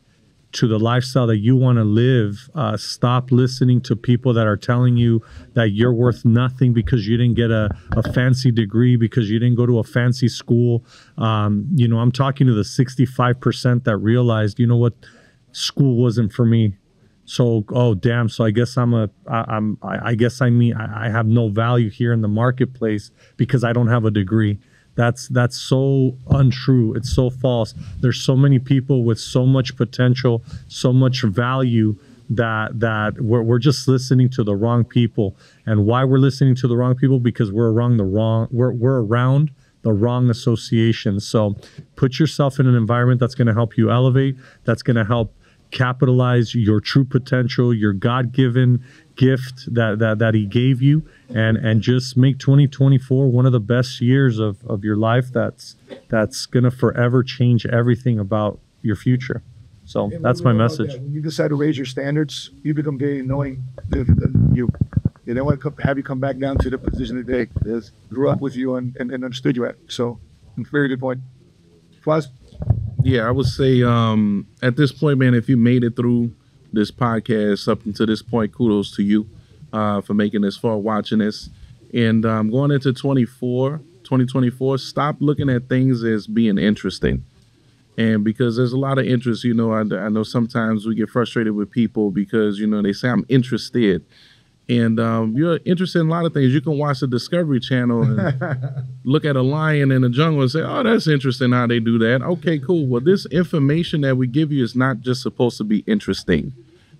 to the lifestyle that you want to live. Stop listening to people that are telling you that you're worth nothing because you didn't get a fancy degree, because you didn't go to a fancy school. You know, I'm talking to the 65% that realized, you know what, school wasn't for me. So, oh damn! So I guess I have no value here in the marketplace because I don't have a degree. That's so untrue. It's so false. There's so many people with so much potential, so much value, that we're just listening to the wrong people. And why we're listening to the wrong people? Because we're around the wrong association. So put yourself in an environment that's going to help you elevate. That's going to help capitalize your true potential, your God-given gift that he gave you, and just make 2024 one of the best years of your life. That's gonna forever change everything about your future. So that's my message. When you decide to raise your standards, you become very knowing. They don't want to have you come back down to the position that they grew up with you and understood you at. So, very good point. Plus, yeah, I would say at this point, man, if you made it through this podcast up until this point, kudos to you for making this far, watching this. And going into 2024, stop looking at things as being interesting. And because there's a lot of interest, you know, I know sometimes we get frustrated with people because, you know, they say, I'm interested. And you're interested in a lot of things. You can watch the Discovery Channel and look at a lion in the jungle and say, oh, that's interesting how they do that. Okay, cool. Well, this information that we give you is not just supposed to be interesting.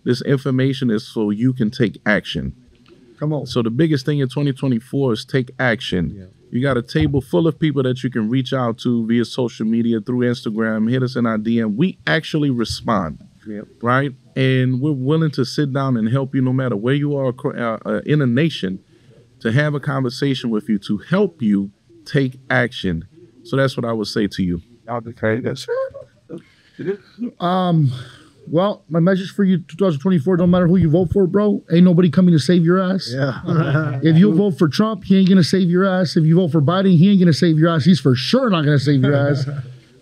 This information is so you can take action. Come on. So the biggest thing in 2024 is take action. Yeah. You got a table full of people that you can reach out to via social media, through Instagram, hit us in our DM. We actually respond. Yep. Right? And we're willing to sit down and help you no matter where you are in a nation, to have a conversation with you, to help you take action. So that's what I would say to you. I'll declare this. Well, my message for you, 2024, don't matter who you vote for, bro, ain't nobody coming to save your ass. Yeah. If you vote for Trump, he ain't going to save your ass. If you vote for Biden, he ain't going to save your ass. He's for sure not going to save your ass.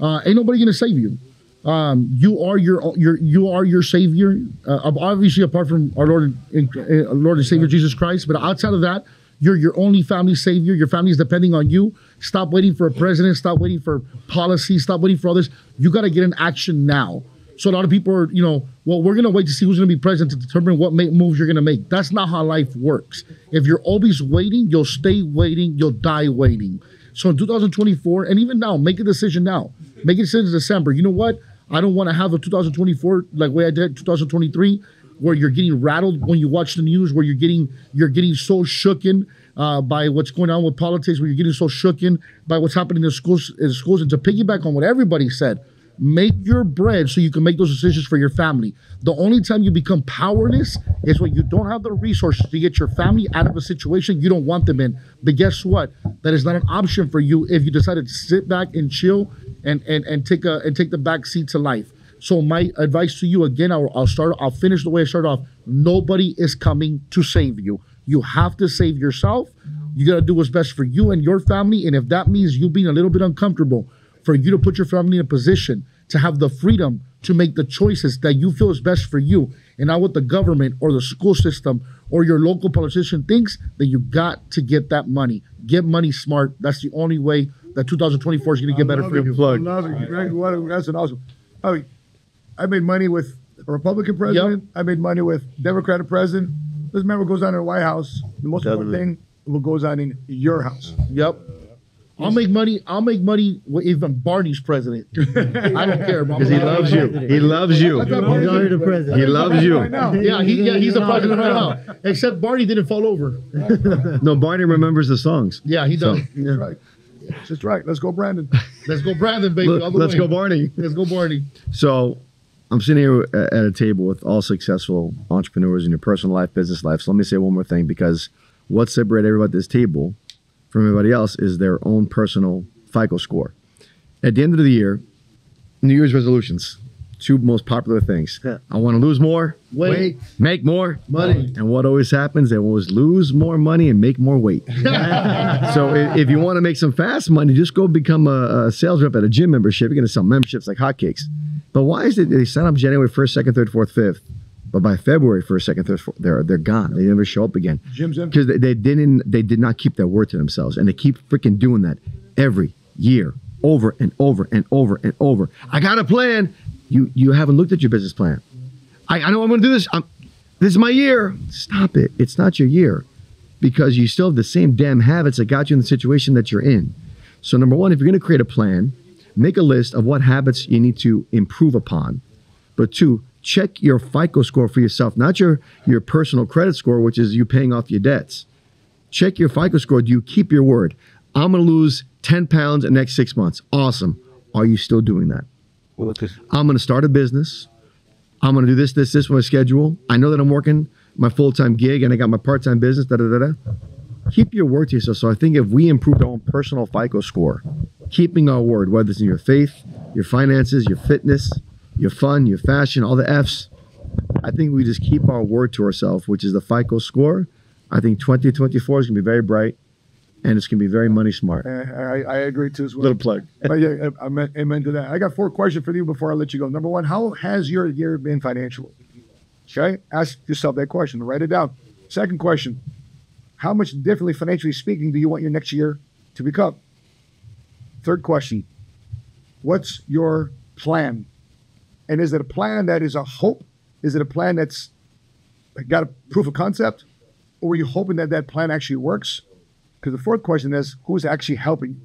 Ain't nobody gonna save you. You are your savior. Obviously, apart from our Lord and Savior Jesus Christ, but outside of that, you're your only family savior. Your family is depending on you. Stop waiting for a president. Stop waiting for policy. Stop waiting for others. You got to get in action now. So a lot of people are, you know, well, we're going to wait to see who's going to be president to determine what moves you're going to make. That's not how life works. If you're always waiting, you'll stay waiting. You'll die waiting. So in 2024, and even now, make a decision now. Make a decision in December. You know what? I don't want to have a 2024 like way I did 2023. Where you're getting rattled when you watch the news, where you're getting so shooken by what's going on with politics, where you're getting so shooken by what's happening in schools. And to piggyback on what everybody said, make your bread so you can make those decisions for your family. The only time you become powerless is when you don't have the resources to get your family out of a situation you don't want them in. But guess what? That is not an option for you if you decided to sit back and chill and take the back seat to life. So my advice to you, again, I'll finish the way I started off. Nobody is coming to save you. You have to save yourself. You got to do what's best for you and your family. And if that means you being a little bit uncomfortable, for you to put your family in a position to have the freedom to make the choices that you feel is best for you and not what the government or the school system or your local politician thinks, then you got to get that money. Get money smart. That's the only way that 2024 is going to get better for you. Plug. That's an awesome. I mean, I made money with a Republican president. Yep. I made money with Democratic president. Doesn't matter what goes on in the White House. The most important thing is what goes on in your house. Yep. I'll make money. I'll make money even Barney's president. I don't care. Because he loves you. He loves you. He loves you. Yeah, he's the president right now. Except Barney didn't fall over. No, Barney remembers the songs. Yeah, he does. So. Yeah. Right. That's right. Let's go, Brandon. Let's go, Brandon, baby. Let's go, Barney. Let's go, Barney. So. I'm sitting here at a table with all successful entrepreneurs in your personal life, business life. So let me say one more thing, because what separates everybody at this table from everybody else is their own personal FICO score. At the end of the year, New Year's resolutions, two most popular things. Yeah. I want to lose more, weight, make more money. And what always happens, they always lose more money and make more weight. So if you want to make some fast money, just go become a sales rep at a gym membership. You're going to sell memberships like hotcakes. But why is it they sign up January 1st, 2nd, 3rd, 4th, 5th, but by February 1st, 2nd, 3rd, 4th, they're gone. They never show up again. Gym's empty. Because they did not keep their word to themselves, and they keep freaking doing that every year, over and over and over and over. I got a plan. You haven't looked at your business plan. I know I'm going to do this. This is my year. Stop it. It's not your year, because you still have the same damn habits that got you in the situation that you're in. So number one, if you're going to create a plan, make a list of what habits you need to improve upon. But two, check your FICO score for yourself, not your personal credit score, which is you paying off your debts. Check your FICO score. Do you keep your word? I'm going to lose 10 pounds in the next 6 months. Awesome. Are you still doing that? Well, I'm going to start a business. I'm going to do this with my schedule. I know that I'm working my full-time gig and I got my part-time business, Keep your word to yourself. So I think if we improved our own personal FICO score, keeping our word, whether it's in your faith, your finances, your fitness, your fun, your fashion, all the F's, I think we just keep our word to ourselves, which is the FICO score. I think 2024 is going to be very bright, and it's going to be very money smart. I agree too as well. Little plug. But yeah, amen to that. I got 4 questions for you before I let you go. Number one, how has your year been financially? Okay? Ask yourself that question. Write it down. Second question, how much differently, financially speaking, do you want your next year to become? Third question, what's your plan? And is it a plan that is a hope? Is it a plan that's got a proof of concept? Or are you hoping that that plan actually works? Because the fourth question is, who's actually helping?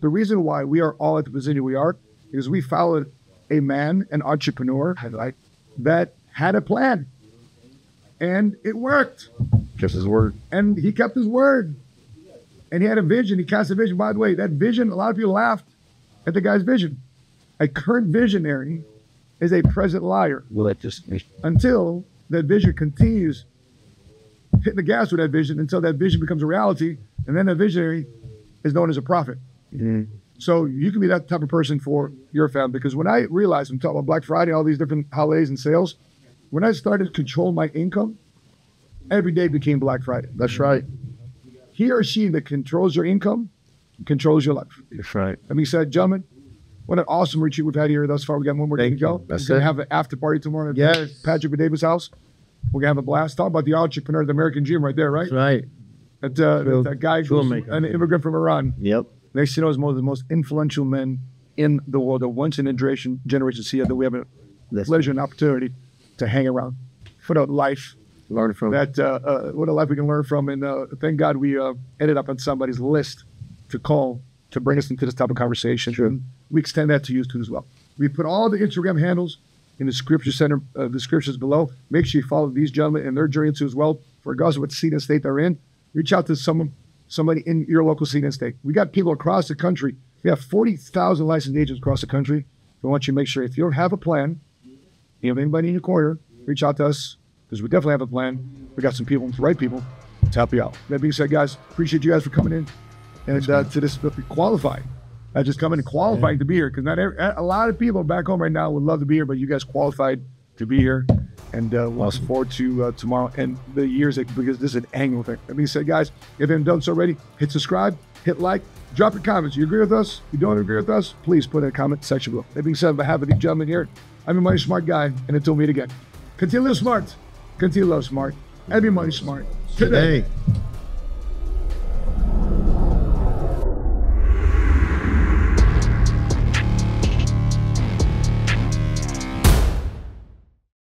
The reason why we are all at the position we are is we followed a man, an entrepreneur, that had a plan. And it worked. Kept his word. And he kept his word. And he had a vision. He cast a vision. By the way, that vision, a lot of people laughed at the guy's vision. A current visionary is a present liar. Well, that just until that vision continues hitting the gas with that vision, until that vision becomes a reality, and then that visionary is known as a prophet. Mm-hmm. So you can be that type of person for your family. Because when I realized, I'm talking about Black Friday, all these different holidays and sales, when I started to control my income, every day became Black Friday. That's right. He or she that controls your income controls your life. That's right. Let me say, gentlemen, What an awesome retreat we've had here thus far. We got one more day to go. We're going to have an after party tomorrow at Patrick Bet-David's house. We're going to have a blast. Talk about the entrepreneur, the American dream right there, right? That's right. That guy who's an immigrant from Iran. Yep. Next to know is one of the most influential men in the world, a once-in-a-generation CEO that we have a pleasure and opportunity to hang around. What a life. Learn from. What a life we can learn from. And thank God we ended up on somebody's list to call to bring us into this type of conversation. Sure. And we extend that to you too as well. We put all the Instagram handles in the scripture center descriptions below. Make sure you follow these gentlemen and their journey too as well. Regardless of what scene and state they're in, reach out to somebody in your local scene and state. We got people across the country. We have 40,000 licensed agents across the country. We want you to make sure if you don't have a plan, you have anybody in your corner, reach out to us because we definitely have a plan. We got some people, the right people, to help you out. That being said, guys, appreciate you guys for coming in. And to this, qualifying. I just come in and qualifying to be here because not a lot of people back home right now would love to be here, but you guys qualified to be here. And we'll look forward to tomorrow and the years because this is an annual thing. That being said, guys, if you haven't done so already, hit subscribe, hit like, drop your comments. You agree with us? You don't agree with us? Please put it in the comment section below. That being said, on behalf of these gentlemen here, I'm your Money Smart Guy, and until we meet again, continue to live smart, continue to love smart, and be money smart today.